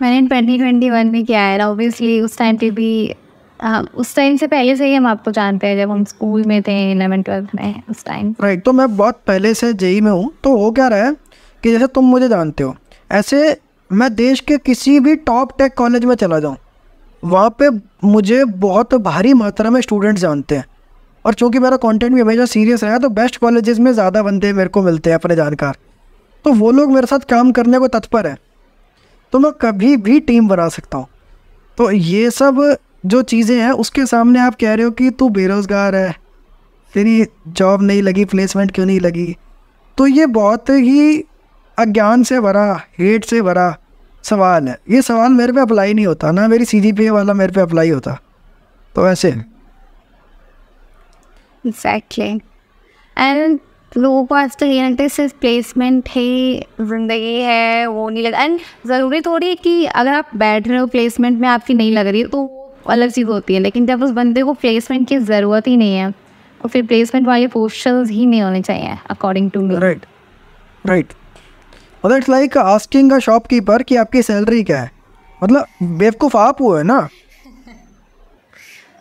मैंने ट्वेंटी ट्वेंटी वन में किया है। ऑब्वियसली उस टाइम पे भी, हाँ उस टाइम से पहले से ही हम आपको जानते हैं, जब हम स्कूल में थे इलेवन ट्वेल्थ में उस टाइम, राइट right, तो मैं बहुत पहले से जेई में हूँ। तो हो क्या रहा है कि जैसे तुम मुझे जानते हो, ऐसे मैं देश के किसी भी टॉप टेक कॉलेज में चला जाऊँ, वहाँ पे मुझे बहुत भारी मात्रा में स्टूडेंट्स जानते हैं। और चूँकि मेरा कॉन्टेंट भी हमेशा सीरियस रहा तो बेस्ट कॉलेजेस में ज़्यादा बंदे मेरे को मिलते हैं अपने जानकार, तो वो लोग मेरे साथ काम करने को तत्पर है, तो मैं कभी भी टीम बना सकता हूँ। तो ये सब जो चीज़ें हैं उसके सामने आप कह रहे हो कि तू बेरोज़गार है, तेरी जॉब नहीं लगी, प्लेसमेंट क्यों नहीं लगी, तो ये बहुत ही अज्ञान से भरा, हेट से भरा सवाल है। ये सवाल मेरे पे अप्लाई नहीं होता, ना मेरी सीजीपीए वाला मेरे पे अप्लाई होता। तो ऐसे एग्जैक्टली एंड लोगों को आज तक ये लगता है सिर्फ प्लेसमेंट ही ज़िंदगी है, वो नहीं लगा। एंड ज़रूरी थोड़ी है कि अगर आप बैठ रहे हो प्लेसमेंट में आपकी नहीं लग रही है तो अलग चीज़ होती है, लेकिन जब उस बंदे को प्लेसमेंट की ज़रूरत ही नहीं है और फिर प्लेसमेंट वाले पोस्टर्स ही नहीं होने चाहिए according to me, right right. मतलब it's like asking a shopkeeper कि आपकी सैलरी क्या है, मतलब बेवकूफ़ आप हुए ना।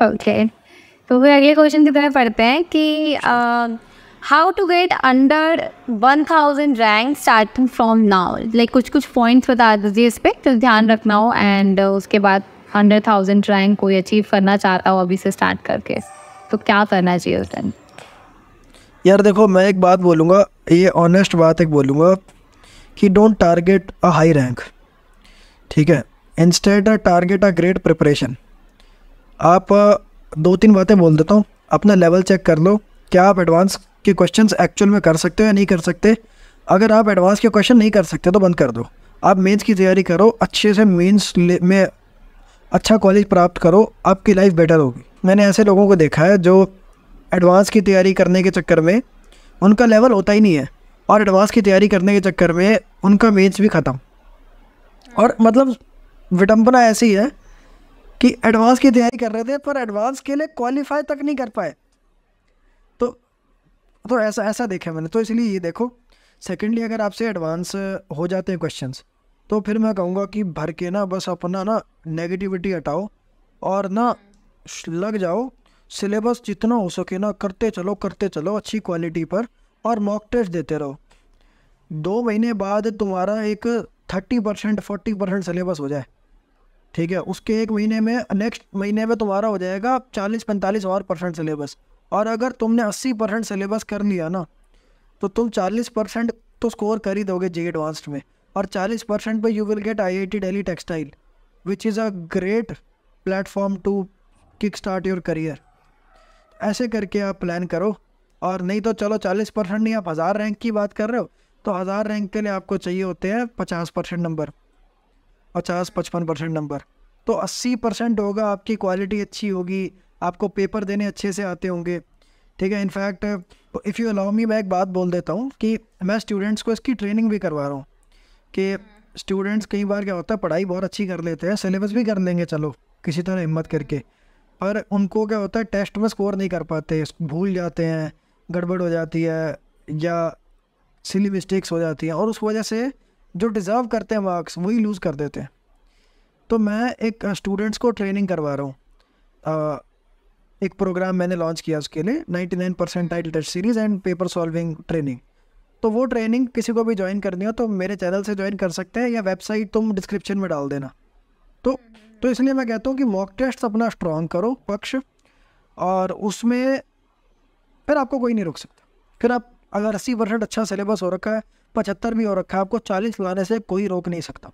ओके, तो फिर अगले क्वेश्चन की तरफ पढ़ते हैं कि how to get under one thousand rank starting from now, like कुछ कुछ पॉइंट्स बता दीजिए इस पर तो ध्यान रखना हो, एंड उसके बाद हंड्रेड थाउजेंड रैंक कोई अचीव करना चाहता हो अभी से स्टार्ट करके तो क्या करना चाहिए उस टाइम? यार देखो मैं एक बात बोलूँगा, ये ऑनेस्ट बात एक बोलूँगा कि don't target a high rank, ठीक है, instead target a great preparation. आप दो तीन बातें बोल देता हूँ, अपना लेवल चेक कर लो क्या आप एडवांस के क्वेश्चंस एक्चुअल में कर सकते हो या नहीं कर सकते। अगर आप एडवांस के क्वेश्चन नहीं कर सकते तो बंद कर दो, आप मेंस की तैयारी करो, अच्छे से मेंस में अच्छा कॉलेज प्राप्त करो, आपकी लाइफ बेटर होगी। मैंने ऐसे लोगों को देखा है जो एडवांस की तैयारी करने के चक्कर में उनका लेवल होता ही नहीं है, और एडवांस की तैयारी करने के चक्कर में उनका मेंस भी ख़त्म। और मतलब विडम्बना ऐसी है कि एडवांस की तैयारी कर रहे थे पर एडवांस के लिए क्वालिफाई तक नहीं कर पाए। तो तो ऐसा ऐसा देखा मैंने, तो इसलिए ये देखो। सेकेंडली, अगर आपसे एडवांस हो जाते हैं क्वेश्चंस तो फिर मैं कहूँगा कि भर के ना बस अपना ना नेगेटिविटी हटाओ और ना लग जाओ सिलेबस जितना हो सके ना करते चलो करते चलो अच्छी क्वालिटी पर, और मॉक टेस्ट देते रहो। दो महीने बाद तुम्हारा एक thirty percent forty percent syllabus हो जाए, ठीक है, उसके एक महीने में नेक्स्ट महीने में तुम्हारा हो जाएगा चालीस पैंतालीस और परसेंट सिलेबस। और अगर तुमने अस्सी परसेंट सिलेबस कर लिया ना तो तुम चालीस परसेंट तो स्कोर कर ही दोगे जे एडवांस्ड में, और चालीस परसेंट पर you will get I I T Delhi textile which is a great platform to kick start your career. ऐसे करके आप प्लान करो, और नहीं तो चलो चालीस परसेंट नहीं, आप हज़ार रैंक की बात कर रहे हो तो हज़ार रैंक के लिए आपको चाहिए होते हैं पचास परसेंट नंबर, पचास पचपन परसेंट नंबर। तो अस्सी परसेंट होगा, आपकी क्वालिटी अच्छी होगी, आपको पेपर देने अच्छे से आते होंगे, ठीक है। In fact if you allow me, मैं एक बात बोल देता हूँ कि मैं स्टूडेंट्स को इसकी ट्रेनिंग भी करवा रहा हूँ कि स्टूडेंट्स कई बार क्या होता है पढ़ाई बहुत अच्छी कर लेते हैं, सिलेबस भी कर लेंगे चलो किसी तरह हिम्मत करके, पर उनको क्या होता है टेस्ट में स्कोर नहीं कर पाते, भूल जाते हैं, गड़बड़ हो जाती है या सिली मिस्टेक्स हो जाती हैं, और उस वजह से जो डिज़र्व करते हैं मार्क्स वही लूज़ कर देते हैं। तो मैं एक स्टूडेंट्स को ट्रेनिंग करवा रहा हूँ, एक प्रोग्राम मैंने लॉन्च किया उसके लिए निन्यानवे percentile test series and paper solving training. तो वो ट्रेनिंग किसी को भी ज्वाइन करनी हो तो मेरे चैनल से ज्वाइन कर सकते हैं, या वेबसाइट तुम डिस्क्रिप्शन में डाल देना। तो तो इसलिए मैं कहता हूँ कि मॉक टेस्ट अपना स्ट्रॉन्ग करो पक्ष, और उसमें फिर आपको कोई नहीं रोक सकता। फिर आप अगर अस्सी परसेंट अच्छा सिलेबस हो रखा है, पचहत्तर भी हो रखा है, आपको चालीस लाने से कोई रोक नहीं सकता।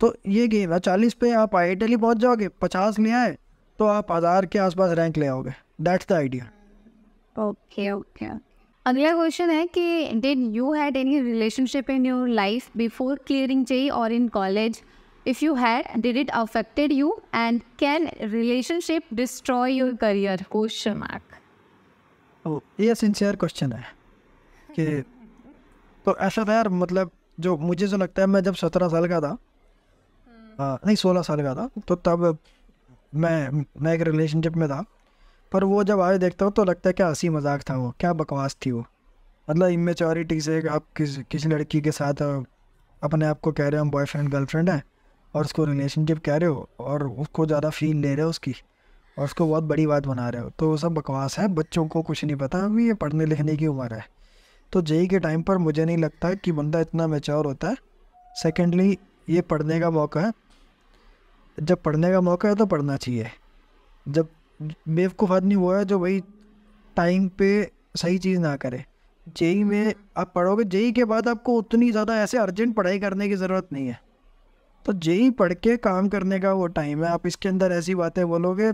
तो ये गेम है, चालीस पे आप आई आई टी पहुँच जाओगे, पचास ले आए तो आप हज़ार के आसपास रैंक ले आओगे। That's the idea. Okay okay, अगला क्वेश्चन है कि did you had any relationship in your life before clearing JEE और in college? If you had, did it affected you and can relationship destroy your career? Question mark. ये sincere question है कि तो ऐसा था यार, मतलब जो मुझे जो लगता है मैं जब सत्रह साल का था, आ, नहीं सोलह साल का था, तो तब मैं मैं एक रिलेशनशिप में था, पर वो जब आज देखता हूँ तो लगता है क्या हंसी मजाक था वो, क्या बकवास थी वो। मतलब इमेच्योरिटी से आप किस किसी लड़की के साथ अपने आप को कह रहे हो हम बॉयफ्रेंड गर्लफ्रेंड हैं, और उसको रिलेशनशिप कह रहे हो, और उसको ज़्यादा फील ले रहे हो उसकी, और उसको बहुत बड़ी बात बना रहे हो। तो वो सब बकवास है, बच्चों को कुछ नहीं पता, अभी ये पढ़ने लिखने की उम्र है। तो जेई के टाइम पर मुझे नहीं लगता कि बंदा इतना मैच्योर होता है। सेकेंडली, ये पढ़ने का मौका है, जब पढ़ने का मौका है तो पढ़ना चाहिए। जब बेवकूफ़ आदमी वो है जो वही टाइम पे सही चीज़ ना करे। जेई में आप पढ़ोगे, जेई के बाद आपको उतनी ज़्यादा ऐसे अर्जेंट पढ़ाई करने की ज़रूरत नहीं है। तो जेई पढ़ के काम करने का वो टाइम है, आप इसके अंदर ऐसी बातें बोलोगे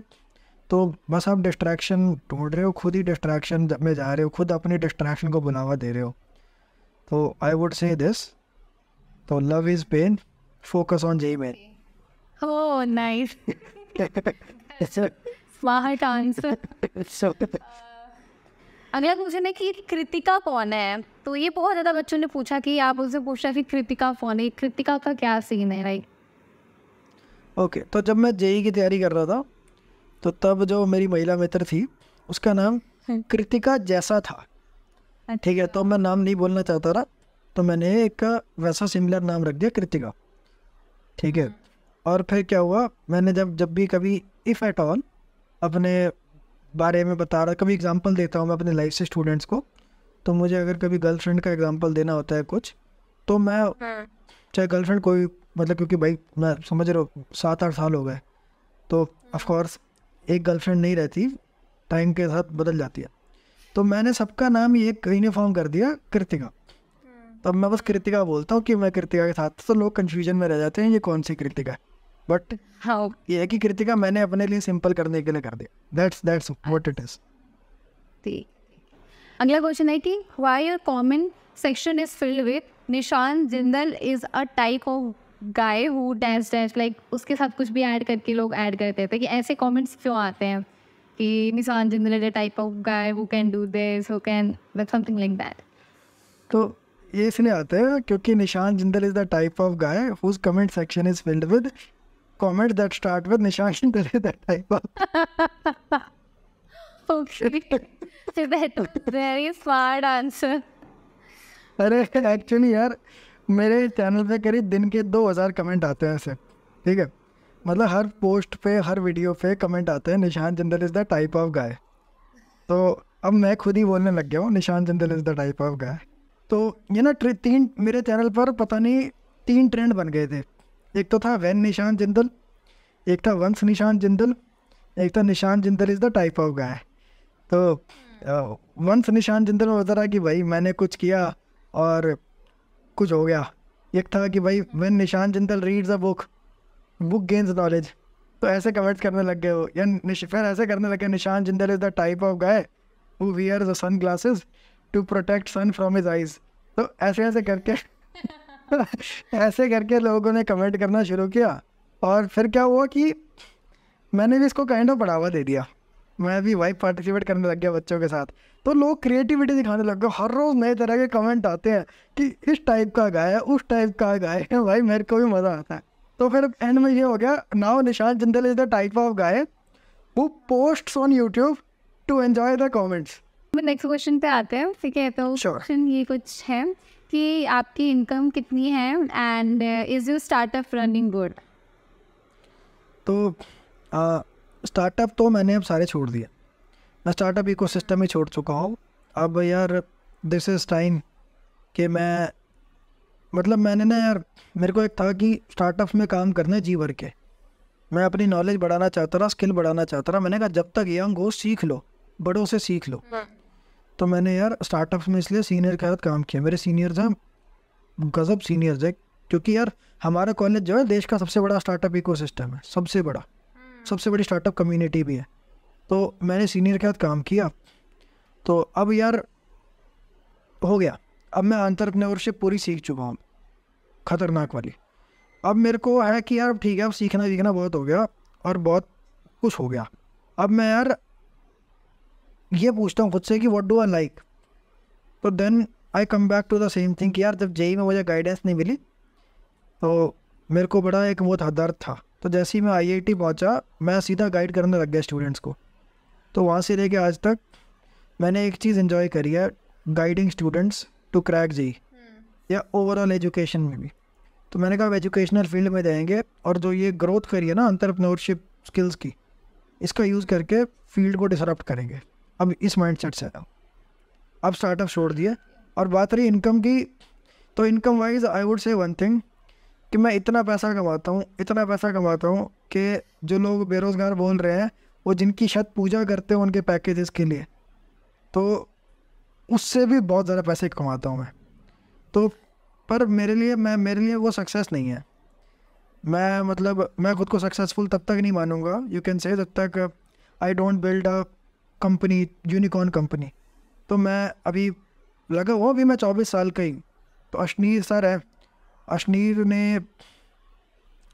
तो बस आप डिस्ट्रैक्शन ढूंढ रहे हो, खुद ही डिस्ट्रैक्शन में जा रहे हो, खुद अपनी डिस्ट्रैक्शन को बुलावा दे रहे हो। तो आई वुड से दिस, तो love is pain, focus on JEE main. Oh nice, smart answer. अगला क्वेश्चन है कि कृतिका कौन है? तो ये बहुत ज़्यादा बच्चों ने पूछा कि आप उनसे पूछा कि कृतिका कौन है, कृतिका का क्या सीन है, राइट? ओके, तो जब मैं जेई की तैयारी कर रहा था तो तब जो मेरी महिला मित्र थी उसका नाम कृतिका जैसा था, ठीक है, तो मैं नाम नहीं बोलना चाहता था, तो मैंने एक वैसा सिमिलर नाम रख दिया कृतिका, ठीक है। और फिर क्या हुआ, मैंने जब जब भी कभी इफ़ एट ऑल अपने बारे में बता रहा, कभी एग्जांपल देता हूँ मैं अपने लाइफ से स्टूडेंट्स को, तो मुझे अगर कभी गर्लफ्रेंड का एग्जांपल देना होता है कुछ, तो मैं चाहे गर्लफ्रेंड कोई, मतलब क्योंकि भाई मैं समझ रहा हूँ सात आठ साल हो गए, तो ऑफकोर्स एक गर्लफ्रेंड नहीं रहती, टाइम के साथ बदल जाती है। तो मैंने सबका नाम ये यूनिफॉर्म कर दिया कृतिका, तब मैं बस कृतिका बोलता हूँ कि मैं कृतिका के साथ, तो लोग कन्फ्यूजन में रह जाते हैं ये कौन सी कृतिका है। बट हाँ ये की कृतिका मैंने अपने लिए सिंपल करने के लिए कर दिया. That's that's what it is. ठीक, अगला क्वेश्चन है कि why your comment section is filled with Nishant Jindal is a type of guy who dash dash, like उसके साथ कुछ भी ऐड करके लोग ऐड करते थे कि ऐसे कमेंट्स क्यों आते हैं कि Nishant Jindal is a type of guy who can do this who can something like that. तो ये इसलिए आते हैं क्योंकि Nishant Jindal is the type of guy whose comment section is filled with comments that start with Nishant Jindal is that type of. Okay, so that very smart answer. अरे actually यार मेरे channel पे करीब दिन के दो हज़ार कमेंट आते हैं ऐसे. ठीक है, मतलब हर पोस्ट पे हर वीडियो पे कमेंट आते हैं Nishant Jindal is the type of guy. तो अब मैं खुद ही बोलने लग गया हूँ Nishant Jindal is the type of guy. तो ये ना तीन मेरे चैनल पर पता नहीं तीन ट्रेंड बन गए थे. एक तो था वैन निशांत जिंदल, एक था वंस निशांत जिंदल, एक था Nishant Jindal is the type of guy. तो वंस निशांत जिंदल में बता रहा कि भाई मैंने कुछ किया और कुछ हो गया. एक था कि भाई when Nishant Jindal reads a book book gains knowledge. तो ऐसे कमेंट्स करने लग गए वो. या फिर ऐसे करने लग गए Nishant Jindal is the type of guy who wear the sunglasses to protect sun from his eyes. तो ऐसे ऐसे करके ऐसे करके लोगों ने कमेंट करना शुरू किया. और फिर क्या हुआ कि मैंने भी इसको काइंड ऑफ बढ़ावा दे दिया. मैं भी वाइफ पार्टिसिपेट करने लग गया बच्चों के साथ. तो लोग क्रिएटिविटी दिखाने लग गए. हर रोज़ नए तरह के कमेंट आते हैं कि इस टाइप का गाय है, उस टाइप का गाय है. भाई मेरे को भी मज़ा आता है. तो फिर एंड में ये हो गया now Nishant Jindal is the type of guy वो posts on YouTube to enjoy the comments. Next question पे आते हैं. ठीक है, तो क्वेश्चन ये कुछ है कि आपकी इनकम कितनी है and is your startup running good. तो स्टार्टअप uh, तो मैंने अब सारे छोड़ दिया. मैं स्टार्टअप इकोसिस्टम ही छोड़ चुका हूँ. अब यार दिस इज़ टाइम कि मैं मतलब मैंने ना यार मेरे को एक था कि स्टार्टअप्स में काम करना है जी भर के. मैं अपनी नॉलेज बढ़ाना चाहता था, स्किल बढ़ाना चाहता था. मैंने कहा जब तक यंग हो सीख लो, बड़ों से सीख लो. तो मैंने यार स्टार्टअप्स में इसलिए सीनियर के साथ काम किया. मेरे सीनियर्स हैं, गजब सीनियर्स हैं. क्योंकि यार हमारा कॉलेज जो है देश का सबसे बड़ा स्टार्टअप इकोसिस्टम है, सबसे बड़ा सबसे बड़ी स्टार्टअप कम्युनिटी भी है. तो मैंने सीनियर के साथ काम किया. तो अब यार हो गया, अब मैं एंटरप्रेन्योरशिप पूरी सीख चुका हूँ, ख़तरनाक वाली. अब मेरे को है कि यार ठीक है, अब सीखना सीखना बहुत हो गया और बहुत कुछ हो गया. अब मैं यार ये पूछता हूँ खुद से कि व्हाट डू आई लाइक. तो then I come back to the same thing. यार जब जेई में मुझे गाइडेंस नहीं मिली तो मेरे को बड़ा एक वो था, दर्द था. तो जैसे ही मैं आईआईटी पहुँचा मैं सीधा गाइड करने लग गया स्टूडेंट्स को. तो वहाँ से लेके आज तक मैंने एक चीज़ इन्जॉय करी है, guiding students to crack JEE या ओवरऑल एजुकेशन में भी. तो मैंने कहा एजुकेशनल फील्ड में जाएंगे और जो ये ग्रोथ करी है ना एंटरप्रेन्योरशिप स्किल्स की, इसका यूज़ करके फील्ड को डिसरप्ट करेंगे. अब इस माइंडसेट से आया. अब स्टार्टअप छोड़ दिए. और बात रही इनकम की, तो income wise I would say one thing कि मैं इतना पैसा कमाता हूँ इतना पैसा कमाता हूँ कि जो लोग बेरोज़गार बोल रहे हैं वो जिनकी शायद पूजा करते हैं उनके पैकेजेस के लिए, तो उससे भी बहुत ज़्यादा पैसे कमाता हूँ मैं. तो पर मेरे लिए मैं मेरे लिए वो सक्सेस नहीं है. मैं मतलब मैं खुद को सक्सेसफुल तब तक नहीं मानूंगा यू कैन से जब तक I don't build a company, unicorn company. तो मैं अभी लगा हुआ अभी मैं चौबीस साल का ही. तो अशनीर सर है, अशनीर ने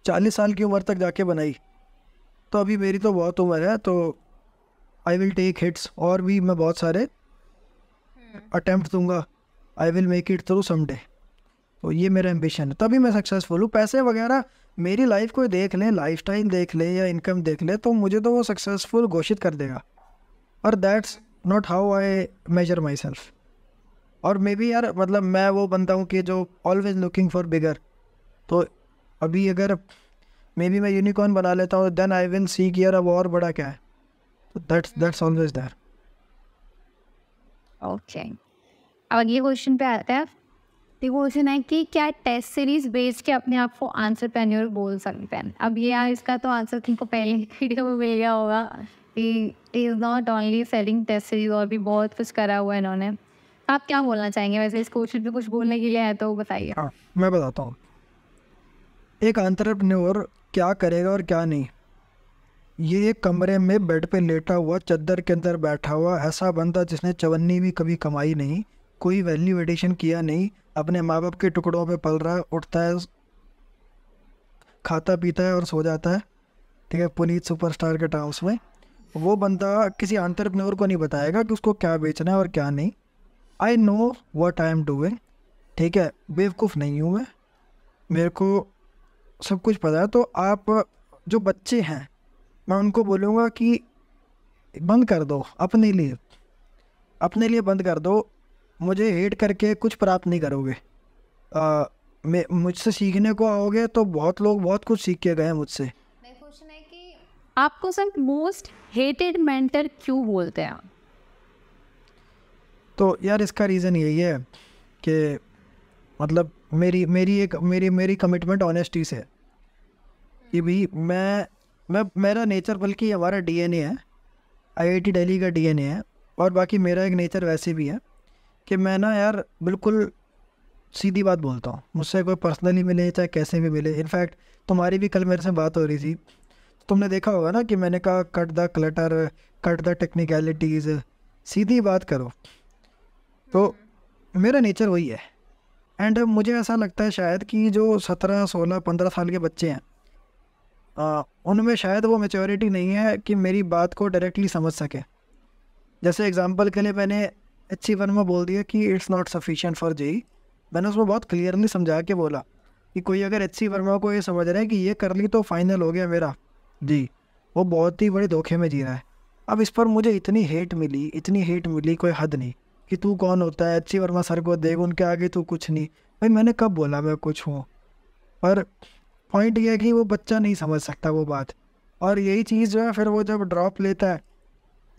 चालीस साल की उम्र तक जाके बनाई. तो अभी मेरी तो बहुत उम्र है. तो आई विल टेक हिट्स और भी मैं बहुत सारे अटैम्प्ट दूंगा. I will make it through someday. तो ये मेरा एम्बिशन है, तभी मैं सक्सेसफुल हूँ. पैसे वगैरह मेरी लाइफ को देख लें, लाइफस्टाइल देख लें या इनकम देख लें, तो मुझे तो वो सक्सेसफुल घोषित कर देगा. और that's not how I measure myself. और मे बी यार मतलब मैं वो बनता हूँ कि जो ऑलवेज लुकिंग फॉर बिगर. तो अभी अगर मे बी मैं यूनिकॉर्न बना लेता हूँ देन आई विल सी कि यार अब और बड़ा क्या है. तो that's that's always there. Okay, अब अगले क्वेश्चन पे आते हैं. तो क्वेश्चन है कि क्या टेस्ट सीरीज बेच के अपने आप को आंसरप्रेन्योर बोल सकते हैं. अब ये यार इसका तो आंसर तुमको पहले वीडियो में मिल गया होगा. He is not only selling test series और भी बहुत कुछ करा हुआ है इन्होंने. आप क्या बोलना चाहेंगे वैसे इस क्वेश्चन पे, कुछ बोलने के लिए है तो बताइए. हाँ मैं बताता हूँ. एक एंटरप्रेन्योर क्या करेगा और क्या नहीं। ये एक कमरे में बेड पे लेटा हुआ, चद्दर के अंदर बैठा हुआ ऐसा बंदा जिसने चवन्नी भी कभी कमाई नहीं, कोई वैल्यू एडिशन किया नहीं, अपने माँ बाप के टुकड़ों पे पल रहा है, उठता है, खाता पीता है और सो जाता है, ठीक है, पुनीत सुपरस्टार के टाउस में। वो बंदा किसी एंटरप्रेन्योर को नहीं बताएगा कि उसको क्या बेचना है और क्या नहीं। I know what I am doing, ठीक है, बेवकूफ़ नहीं हूँ मैं, मेरे को सब कुछ पता है। तो आप जो बच्चे हैं मैं उनको बोलूँगा कि बंद कर दो, अपने लिए अपने लिए बंद कर दो, मुझे हेट करके कुछ प्राप्त नहीं करोगे। आ, मैं मुझसे सीखने को आओगे तो बहुत लोग बहुत कुछ सीख के गए मुझसे। मैं खुश नहीं कि आपको सर मोस्ट हेटेड मेंटर क्यों बोलते हैं? तो यार इसका रीज़न यही है कि मतलब मेरी मेरी एक मेरी मेरी कमिटमेंट ऑनेस्टी से कि भी मैं मैं मेरा नेचर, बल्कि हमारा डीएनए है, आईआईटी दिल्ली का डीएनए है, और बाकी मेरा एक नेचर वैसे भी है कि मैं ना यार बिल्कुल सीधी बात बोलता हूँ। मुझसे कोई पर्सनली मिले चाहे कैसे भी मिले, इनफैक्ट तुम्हारी भी कल मेरे से बात हो रही थी, तुमने देखा होगा ना कि मैंने कहा cut the clutter, cut the technicalities, सीधी बात करो। तो मेरा नेचर वही है। एंड मुझे ऐसा लगता है शायद कि जो सत्रह सोलह पंद्रह साल के बच्चे हैं उनमें शायद वो मेच्योरिटी नहीं है कि मेरी बात को डायरेक्टली समझ सके। जैसे एग्जांपल के लिए मैंने एच सी वर्मा बोल दिया कि it's not sufficient for JEE, मैंने उसमें बहुत क्लियरली समझा के बोला कि कोई अगर एच सी वर्मा को ये समझ रहा है कि ये कर ली तो फाइनल हो गया मेरा जी, वो बहुत ही बड़े धोखे में जी रहा है। अब इस पर मुझे इतनी हेट मिली, इतनी हेट मिली कोई हद नहीं कि तू कौन होता है, एच सी वर्मा सर को देख, उनके आगे तू कुछ नहीं। भाई मैंने कब बोला मैं कुछ हूँ? पर पॉइंट ये है कि वो बच्चा नहीं समझ सकता वो बात, और यही चीज़ जो है फिर वो जब ड्रॉप लेता है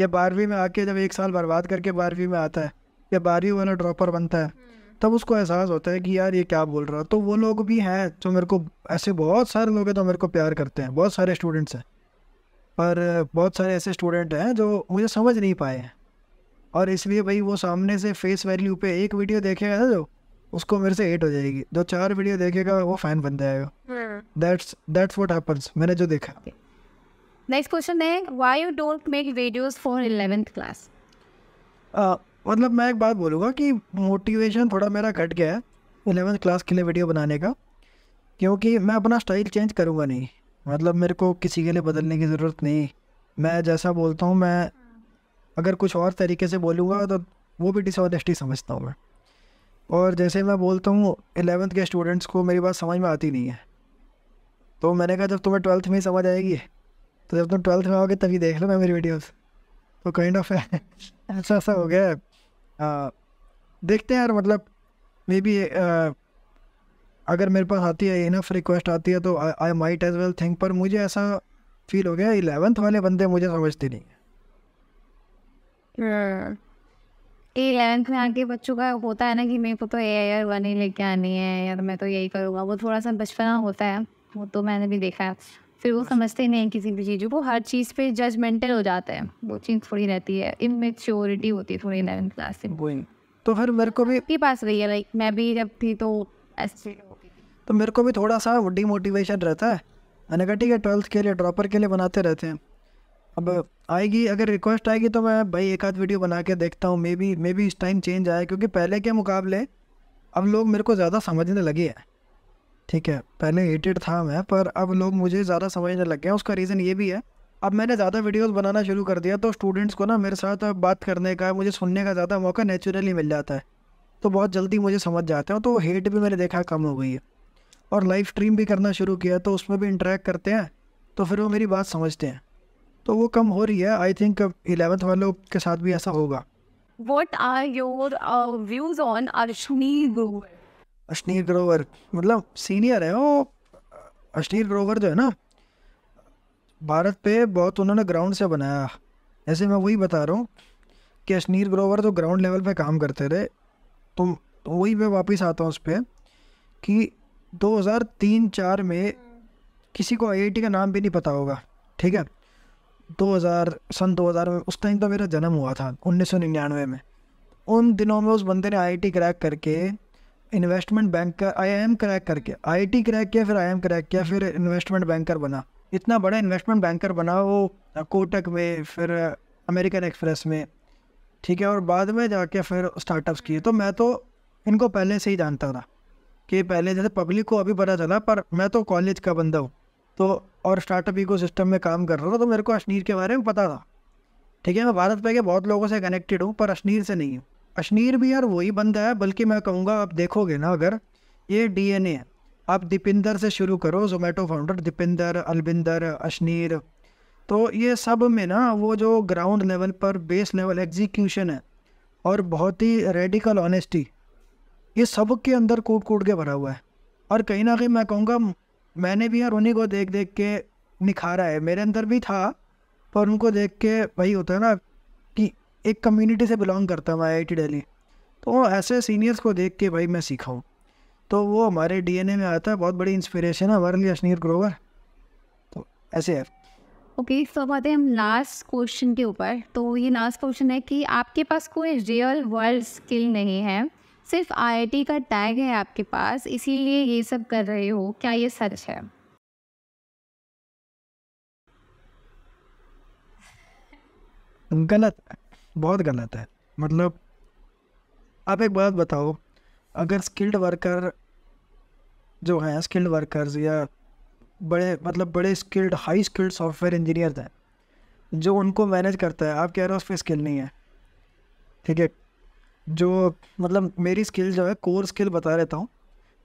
या बारहवीं में आके जब एक साल बर्बाद करके बारहवीं में आता है या बारहवीं वाला ड्रॉपर बनता है, तब उसको एहसास होता है कि यार ये क्या बोल रहा है। तो वो लोग भी हैं जो मेरे को, ऐसे बहुत सारे लोग हैं जो मेरे को प्यार करते हैं, बहुत सारे स्टूडेंट्स हैं, पर बहुत सारे ऐसे स्टूडेंट हैं जो मुझे समझ नहीं पाए हैं, और इसलिए भाई वो सामने से फेस वैल्यू पे एक वीडियो देखेगा ना जो, उसको मेरे से हेट हो जाएगी, जो चार वीडियो देखेगा वो फैन बन जाएगा। दैट्स दैट्स व्हाट हैपेंस, मैंने जो देखा। नेक्स्ट क्वेश्चन है why you don't make videos for eleventh class? मतलब मैं एक बात बोलूँगा कि मोटिवेशन थोड़ा मेरा घट गया है इलेवेंथ क्लास के लिए वीडियो बनाने का, क्योंकि मैं अपना स्टाइल चेंज करूँगा नहीं। मतलब मेरे को किसी के लिए बदलने की ज़रूरत नहीं, मैं जैसा बोलता हूँ, मैं अगर कुछ और तरीके से बोलूँगा तो वो भी डिसऑनेस्टी समझता हूँ मैं। और जैसे मैं बोलता हूँ एलेवेंथ के स्टूडेंट्स को मेरी बात समझ में आती नहीं है, तो मैंने कहा जब तुम्हें ट्वेल्थ में ही समझ आएगी, तो जब तुम ट्वेल्थ में आओगे तभी देख लो मैं मेरी वीडियोस। तो काइंड ऑफ ऐसा ऐसा हो गया है, देखते हैं यार। मतलब मे बी अगर मेरे पास आती है इनफ रिक्वेस्ट आती है तो I might as well think, पर मुझे ऐसा फील हो गया इलेवेंथ वाले बंदे मुझे समझते नहीं है। इलेवेंथ में आके बच्चों का होता है ना कि मेरे को तो ए यार वन ही लेके आनी है यार, मैं तो यही करूँगा, वो थोड़ा सा बचपना होता है, वो तो मैंने भी देखा है। फिर वो समझते नहीं किसी भी चीज़ को, हर चीज़ पे जजमेंटल हो जाता है, वो चीज़ थोड़ी रहती है, इमेच्योरिटी होती है थोड़ी इलेवेंथ क्लास से। तो फिर मेरे को भी आपके पास रही है, लाइक मैं भी जब थी तो ऐसी, तो मेरे को भी थोड़ा सा डिमोटिवेशन रहता है। मैंने कहा ठीक है ट्वेल्थ के लिए ड्रॉपर के लिए बनाते रहते हैं, अब आएगी अगर रिक्वेस्ट आएगी तो मैं भाई एक आध वीडियो बना के देखता हूँ, मे बी मे बी इस टाइम चेंज आया, क्योंकि पहले के मुकाबले अब लोग मेरे को ज़्यादा समझने लगे हैं। ठीक है पहले हेटेड था मैं, पर अब लोग मुझे ज़्यादा समझने लग गए हैं। उसका रीज़न ये भी है अब मैंने ज़्यादा वीडियोस बनाना शुरू कर दिया तो स्टूडेंट्स को ना मेरे साथ अब बात करने का, मुझे सुनने का ज़्यादा मौका नेचुरली मिल जाता है, तो बहुत जल्दी मुझे समझ जाते हैं, तो हेट भी मैंने देखा कम हो गई है। और लाइव स्ट्रीम भी करना शुरू किया तो उसमें भी इंटरेक्ट करते हैं, तो फिर वो मेरी बात समझते हैं, तो वो कम हो रही है। आई थिंक इलेवेंथ वालों के साथ भी ऐसा होगा। What are your uh, views on Ashneer Grover? Ashneer Grover मतलब सीनियर है वो। Ashneer Grover जो है ना भारत पे बहुत उन्होंने ग्राउंड से बनाया, ऐसे मैं वही बता रहा हूँ कि Ashneer Grover तो ग्राउंड लेवल पे काम करते रहे। तो, तो वही मैं वापस आता हूँ उस पर कि दो हज़ार तीन चार में किसी को आईआईटी का नाम भी नहीं पता होगा। ठीक है दो हज़ार सन दो हज़ार में उस टाइम तो मेरा जन्म हुआ था उन्नीस सौ निन्यानवे में। उन दिनों में उस बंदे ने आईआईटी क्रैक करके इन्वेस्टमेंट बैंकर, आईआईएम क्रैक करके, आईआईटी क्रैक किया, फिर आईआईएम क्रैक किया, फिर इन्वेस्टमेंट बैंकर बना, इतना बड़ा इन्वेस्टमेंट बैंकर बना वो कोटक में, फिर अमेरिकन एक्सप्रेस में, ठीक है, और बाद में जाके फिर स्टार्टअप्स किए। तो मैं तो इनको पहले से ही जानता था कि पहले, जैसे पब्लिक को अभी पता चला, पर मैं तो कॉलेज का बंदा हूँ तो और स्टार्टअप इकोसिस्टम में काम कर रहा था, तो मेरे को अश्नीर के बारे में पता था। ठीक है, मैं भारत पे के बहुत लोगों से कनेक्टेड हूँ पर अश्नीर से नहीं हूँ। अश्नीर भी यार वही बंदा है, बल्कि मैं कहूँगा आप देखोगे ना, अगर ये डीएनए है, आप दीपिंदर से शुरू करो, जोमेटो फाउंडर दीपिंदर, अलविंदर, अश्नीर, तो ये सब में ना वो जो ग्राउंड लेवल पर बेस लेवल एग्जीक्यूशन है और बहुत ही रेडिकल ऑनेस्टी, ये सब के अंदर कूट कूट के भरा हुआ है। और कहीं ना कहीं मैं कहूँगा मैंने भी यार उन्हीं को देख देख के निखारा है, मेरे अंदर भी था पर उनको देख के वही होता है ना कि एक कम्युनिटी से बिलोंग करता हूँ आई आई टी दिल्ली, तो ऐसे सीनियर्स को देख के भाई मैं सीखा हूँ, तो वो हमारे डीएनए में आता है, बहुत बड़ी इंस्पिरेशन है हमारे लिए अश्नीर ग्रोवर। तो ऐसे है। ओके, तो बात है हम लास्ट क्वेश्चन के ऊपर। तो ये लास्ट क्वेश्चन है कि आपके पास कोई रियल वर्ल्ड स्किल नहीं है, सिर्फ आईआईटी का टैग है आपके पास, इसीलिए ये सब कर रहे हो, क्या ये सच है? गलत, बहुत गलत है। मतलब आप एक बात बताओ, अगर स्किल्ड वर्कर जो हैं, स्किल्ड वर्कर्स या बड़े मतलब बड़े skilled, high skilled software engineers हैं जो उनको मैनेज करता है, आप कह रहे हो उस पर स्किल नहीं है। ठीक है, जो मतलब मेरी स्किल जो है कोर स्किल बता देता हूँ,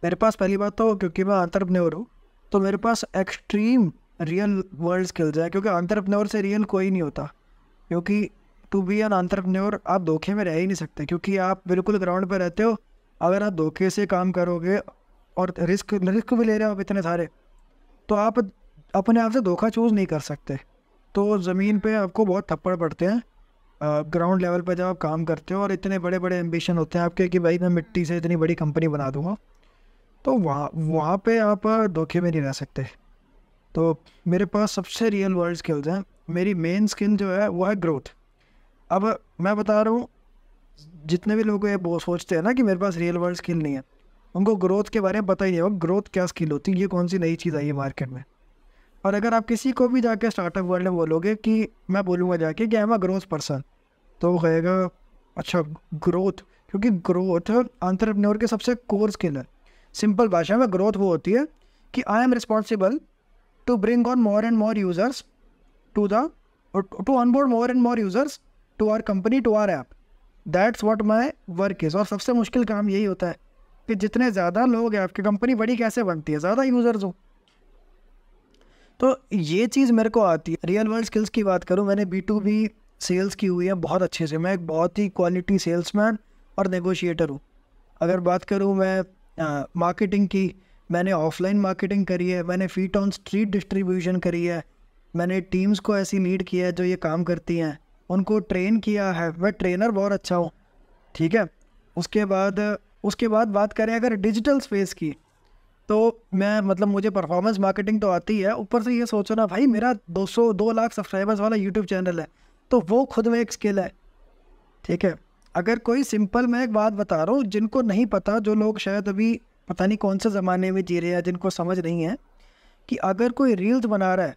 मेरे पास पहली बात तो क्योंकि मैं एंटरप्रेन्योर हूँ तो मेरे पास एक्सट्रीम रियल वर्ल्ड स्किल्स है, क्योंकि एंटरप्रेन्योर से रियल कोई नहीं होता, क्योंकि टू बी एन एंटरप्रेन्योर आप धोखे में रह ही नहीं सकते, क्योंकि आप बिल्कुल ग्राउंड पर रहते हो। अगर आप धोखे से काम करोगे और रिस्क रिस्क भी ले रहे हो आप इतने सारे, तो आप अपने आप से धोखा चूज़ नहीं कर सकते, तो ज़मीन पे आपको बहुत थप्पड़ पड़ते हैं। ग्राउंड लेवल पे जब आप काम करते हो और इतने बड़े बड़े एम्बिशन होते हैं आपके कि भाई मैं मिट्टी से इतनी बड़ी कंपनी बना दूँगा, तो वहाँ वहाँ पर आप धोखे में नहीं रह सकते। तो मेरे पास सबसे रियल वर्ल्ड स्किल्स हैं। मेरी मेन स्किल जो है वो है ग्रोथ। अब मैं बता रहा हूँ जितने भी लोग ये बहुत सोचते हैं ना कि मेरे पास रियल वर्ल्ड स्किल नहीं है, उनको ग्रोथ के बारे में पता ही नहीं होगा, ग्रोथ क्या स्किल होती है, ये कौन सी नई चीज़ आई है मार्केट में। और अगर आप किसी को भी जाके स्टार्टअप वर्ल्ड में बोलोगे कि मैं बोलूँगा जाके कि I am a growth person, तो वो कहेगा अच्छा ग्रोथ, क्योंकि ग्रोथ एंटरप्रेन्योर के सबसे कोर स्किल है। सिंपल भाषा में ग्रोथ वो होती है कि I am responsible to bring on more and more users to the to onboard more and more users to our company to our app, that's what my work is. और सबसे मुश्किल काम यही होता है कि जितने ज़्यादा लोग हैं, आपकी कंपनी बड़ी कैसे बनती है, ज़्यादा यूज़र्स हो। तो ये चीज़ मेरे को आती है। रियल वर्ल्ड स्किल्स की बात करूँ, मैंने बी टू बी सेल्स की हुई है बहुत अच्छे से, मैं एक बहुत ही क्वालिटी सेल्समैन और नेगोशिएटर हूँ। अगर बात करूँ मैं मार्केटिंग की, मैंने ऑफलाइन मार्केटिंग करी है, मैंने फीट ऑन स्ट्रीट डिस्ट्रीब्यूशन करी है, मैंने टीम्स को ऐसी लीड किया है जो ये काम करती हैं, उनको ट्रेन किया है, मैं ट्रेनर बहुत अच्छा हूँ। ठीक है, उसके बाद उसके बाद बात करें अगर डिजिटल स्पेस की, तो मैं मतलब मुझे परफॉर्मेंस मार्केटिंग तो आती है, ऊपर से ये सोचो ना भाई मेरा दो सौ दो लाख सब्सक्राइबर्स वाला यूट्यूब चैनल है, तो वो खुद में एक स्किल है। ठीक है, अगर कोई सिंपल मैं एक बात बता रहा हूँ जिनको नहीं पता, जो लोग शायद अभी पता नहीं कौन से ज़माने में जी रहे हैं, जिनको समझ नहीं है कि अगर कोई रील्स बना रहा है,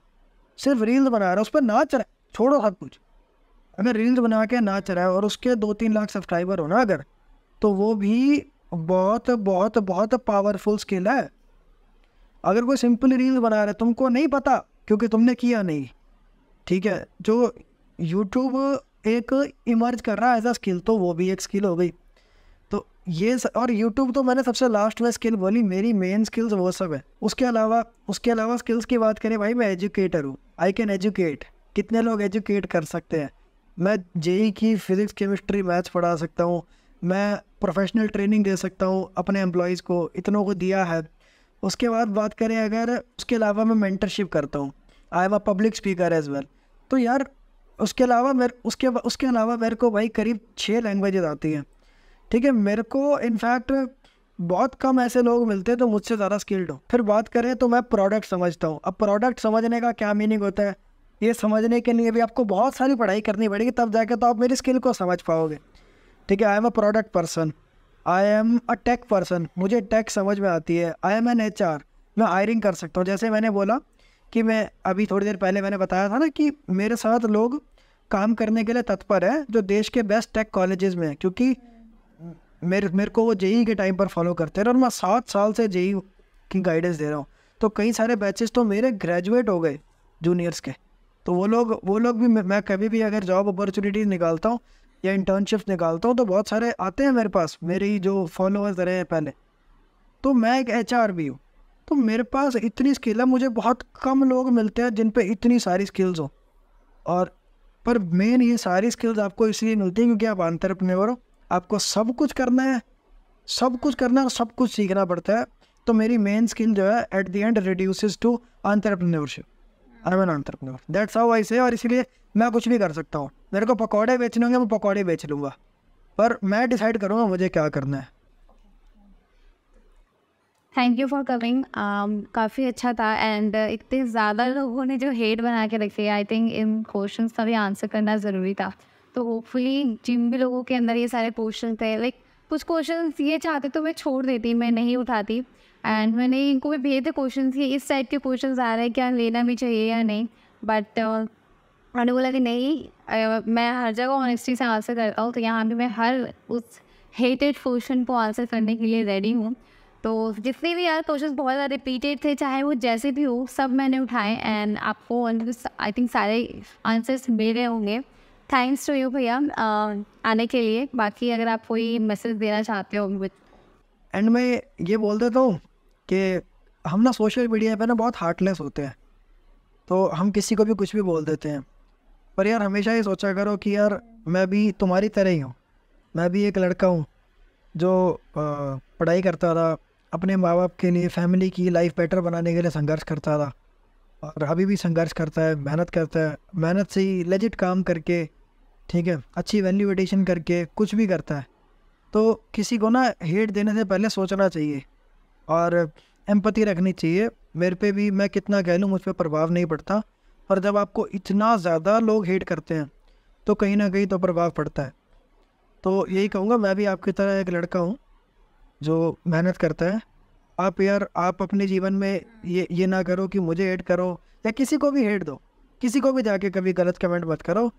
सिर्फ रील्स बना रहा है, उस पर नाच रहा है, छोड़ो सब कुछ, अगर रील्स बना के नाच रहा है और उसके दो तीन लाख सब्सक्राइबर हो ना अगर, तो वो भी बहुत बहुत बहुत पावरफुल स्किल है। अगर कोई सिंपल रील्स बना रहा है, तुमको नहीं पता क्योंकि तुमने किया नहीं। ठीक है, जो यूट्यूब एक इमर्ज कर रहा है एज अ स्किल, तो वो भी एक स्किल हो गई। तो ये स... और यूट्यूब तो मैंने सबसे लास्ट में स्किल बोली, मेरी मेन स्किल्स वो सब है। उसके अलावा उसके अलावा स्किल्स की बात करें भाई, मैं एजुकेटर हूँ, आई कैन एजुकेट, कितने लोग एजुकेट कर सकते हैं। मैं जेई की फिजिक्स केमिस्ट्री मैथ्स पढ़ा सकता हूँ, मैं प्रोफेशनल ट्रेनिंग दे सकता हूँ अपने एम्प्लॉयज़ को, इतनों को दिया है। उसके बाद बात करें अगर, उसके अलावा मैं मेंटरशिप करता हूँ, I am a public speaker as well. तो यार उसके अलावा मेरे उसके उसके अलावा मेरे को भाई करीब छः लैंग्वेजेस आती हैं। ठीक है, मेरे को इनफैक्ट बहुत कम ऐसे लोग मिलते हैं तो मुझसे ज़्यादा स्किल्ड हो। फिर बात करें तो मैं प्रोडक्ट समझता हूँ। अब प्रोडक्ट समझने का क्या मीनिंग होता है, ये समझने के लिए भी आपको बहुत सारी पढ़ाई करनी पड़ेगी, तब जाके तो आप मेरी स्किल को समझ पाओगे। ठीक है, I am a product person. I am a tech person, मुझे टेक समझ में आती है। I am an H R, मैं हायरिंग कर सकता हूँ। जैसे मैंने बोला कि मैं अभी थोड़ी देर पहले मैंने बताया था ना कि मेरे साथ लोग काम करने के लिए तत्पर है जो देश के बेस्ट टेक कॉलेजेस में है, क्योंकि मेरे मेरे को वो जेई के टाइम पर फॉलो करते रहे और मैं सात साल से जेई की गाइडेंस दे रहा हूँ। तो कई सारे बैचेस तो मेरे ग्रेजुएट हो गए जूनियर्स के। तो वो लोग वो लोग भी मैं कभी भी अगर जॉब अपॉर्चुनिटीज़ निकालता हूँ या इंटर्नशिप्स निकालता हूँ तो बहुत सारे आते हैं मेरे पास, मेरे ही जो फॉलोअर्स रहे हैं पहले। तो मैं एक एच आर भी हूँ, तो मेरे पास इतनी स्किल है, मुझे बहुत कम लोग मिलते हैं जिन पे इतनी सारी स्किल्स हो। और पर मेन ये सारी स्किल्स आपको इसलिए मिलती है क्योंकि आप एंटरप्रेन्योर हो, आपको सब कुछ करना है, सब कुछ करना और सब कुछ सीखना पड़ता है। तो मेरी मेन स्किल जो है at the end reduces to entrepreneurship. I am an entrepreneur, that's how I say. और इसलिए मैं कुछ भी कर सकता हूँ, मेरे को पकौड़े बेचने होंगे मैं पकौड़े बेच लूँगा, पर मैं डिसाइड करूँगा मुझे क्या करना है। थैंक यू फॉर कमिंग, काफ़ी अच्छा था। एंड uh, इतने ज़्यादा लोगों ने जो हेड बना के रखी है, आई थिंक इन क्वेश्चंस का भी आंसर करना ज़रूरी था। तो होपफुली जिन भी लोगों के अंदर ये सारे क्वेश्चन थे, लाइक कुछ क्वेश्चंस ये चाहते तो मैं छोड़ देती, मैं नहीं उठाती। एंड मैंने इनको भी भेजे क्वेश्चन कि इस टाइप के क्वेश्चन आ रहे हैं, क्या लेना भी चाहिए या नहीं, बट मैंने बोला कि नहीं, uh, मैं हर जगह ऑनेस्टी से आंसर करता हूँ, तो यहाँ भी मैं हर उस हेटेड क्वेश्चन को आंसर करने के लिए रेडी हूँ। तो जितने भी यार क्वेश्चन बहुत ज़्यादा रिपीटेड थे, चाहे वो जैसे भी हो, सब मैंने उठाए एंड आपको आई थिंक सारे आंसर्स मिल रहे होंगे। थैंक्स टू यू भैया आने के लिए। बाकी अगर आप कोई मैसेज देना चाहते हो विद एंड, मैं ये बोल देता हूँ कि हम ना सोशल मीडिया पे ना बहुत हार्टलेस होते हैं, तो हम किसी को भी कुछ भी बोल देते हैं। पर यार हमेशा ये सोचा करो कि यार मैं भी तुम्हारी तरह ही हूँ, मैं भी एक लड़का हूँ जो पढ़ाई करता था, अपने माँ बाप के लिए, फैमिली की लाइफ बेटर बनाने के लिए संघर्ष करता था और अभी भी संघर्ष करता है, मेहनत करता है। मेहनत से ही लेजिट काम करके, ठीक है, अच्छी वैल्यू एडिशन करके कुछ भी करता है। तो किसी को ना हेट देने से पहले सोचना चाहिए और एम्पैथी रखनी चाहिए। मेरे पे भी, मैं कितना कह लूँ, मुझ पर प्रभाव नहीं पड़ता, और जब आपको इतना ज़्यादा लोग हेट करते हैं तो कहीं ना कहीं तो प्रभाव पड़ता है। तो यही कहूँगा, मैं भी आपकी तरह एक लड़का हूँ जो मेहनत करता है। आप यार, आप अपने जीवन में ये ये ना करो कि मुझे हेट करो या किसी को भी हेट दो, किसी को भी जाके कभी गलत कमेंट मत करो।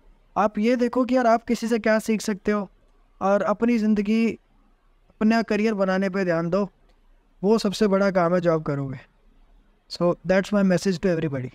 आप ये देखो कि यार आप किसी से क्या सीख सकते हो और अपनी ज़िंदगी, अपना करियर बनाने पे ध्यान दो। वो सबसे बड़ा काम है जो आप करोगे। So that's my message to everybody.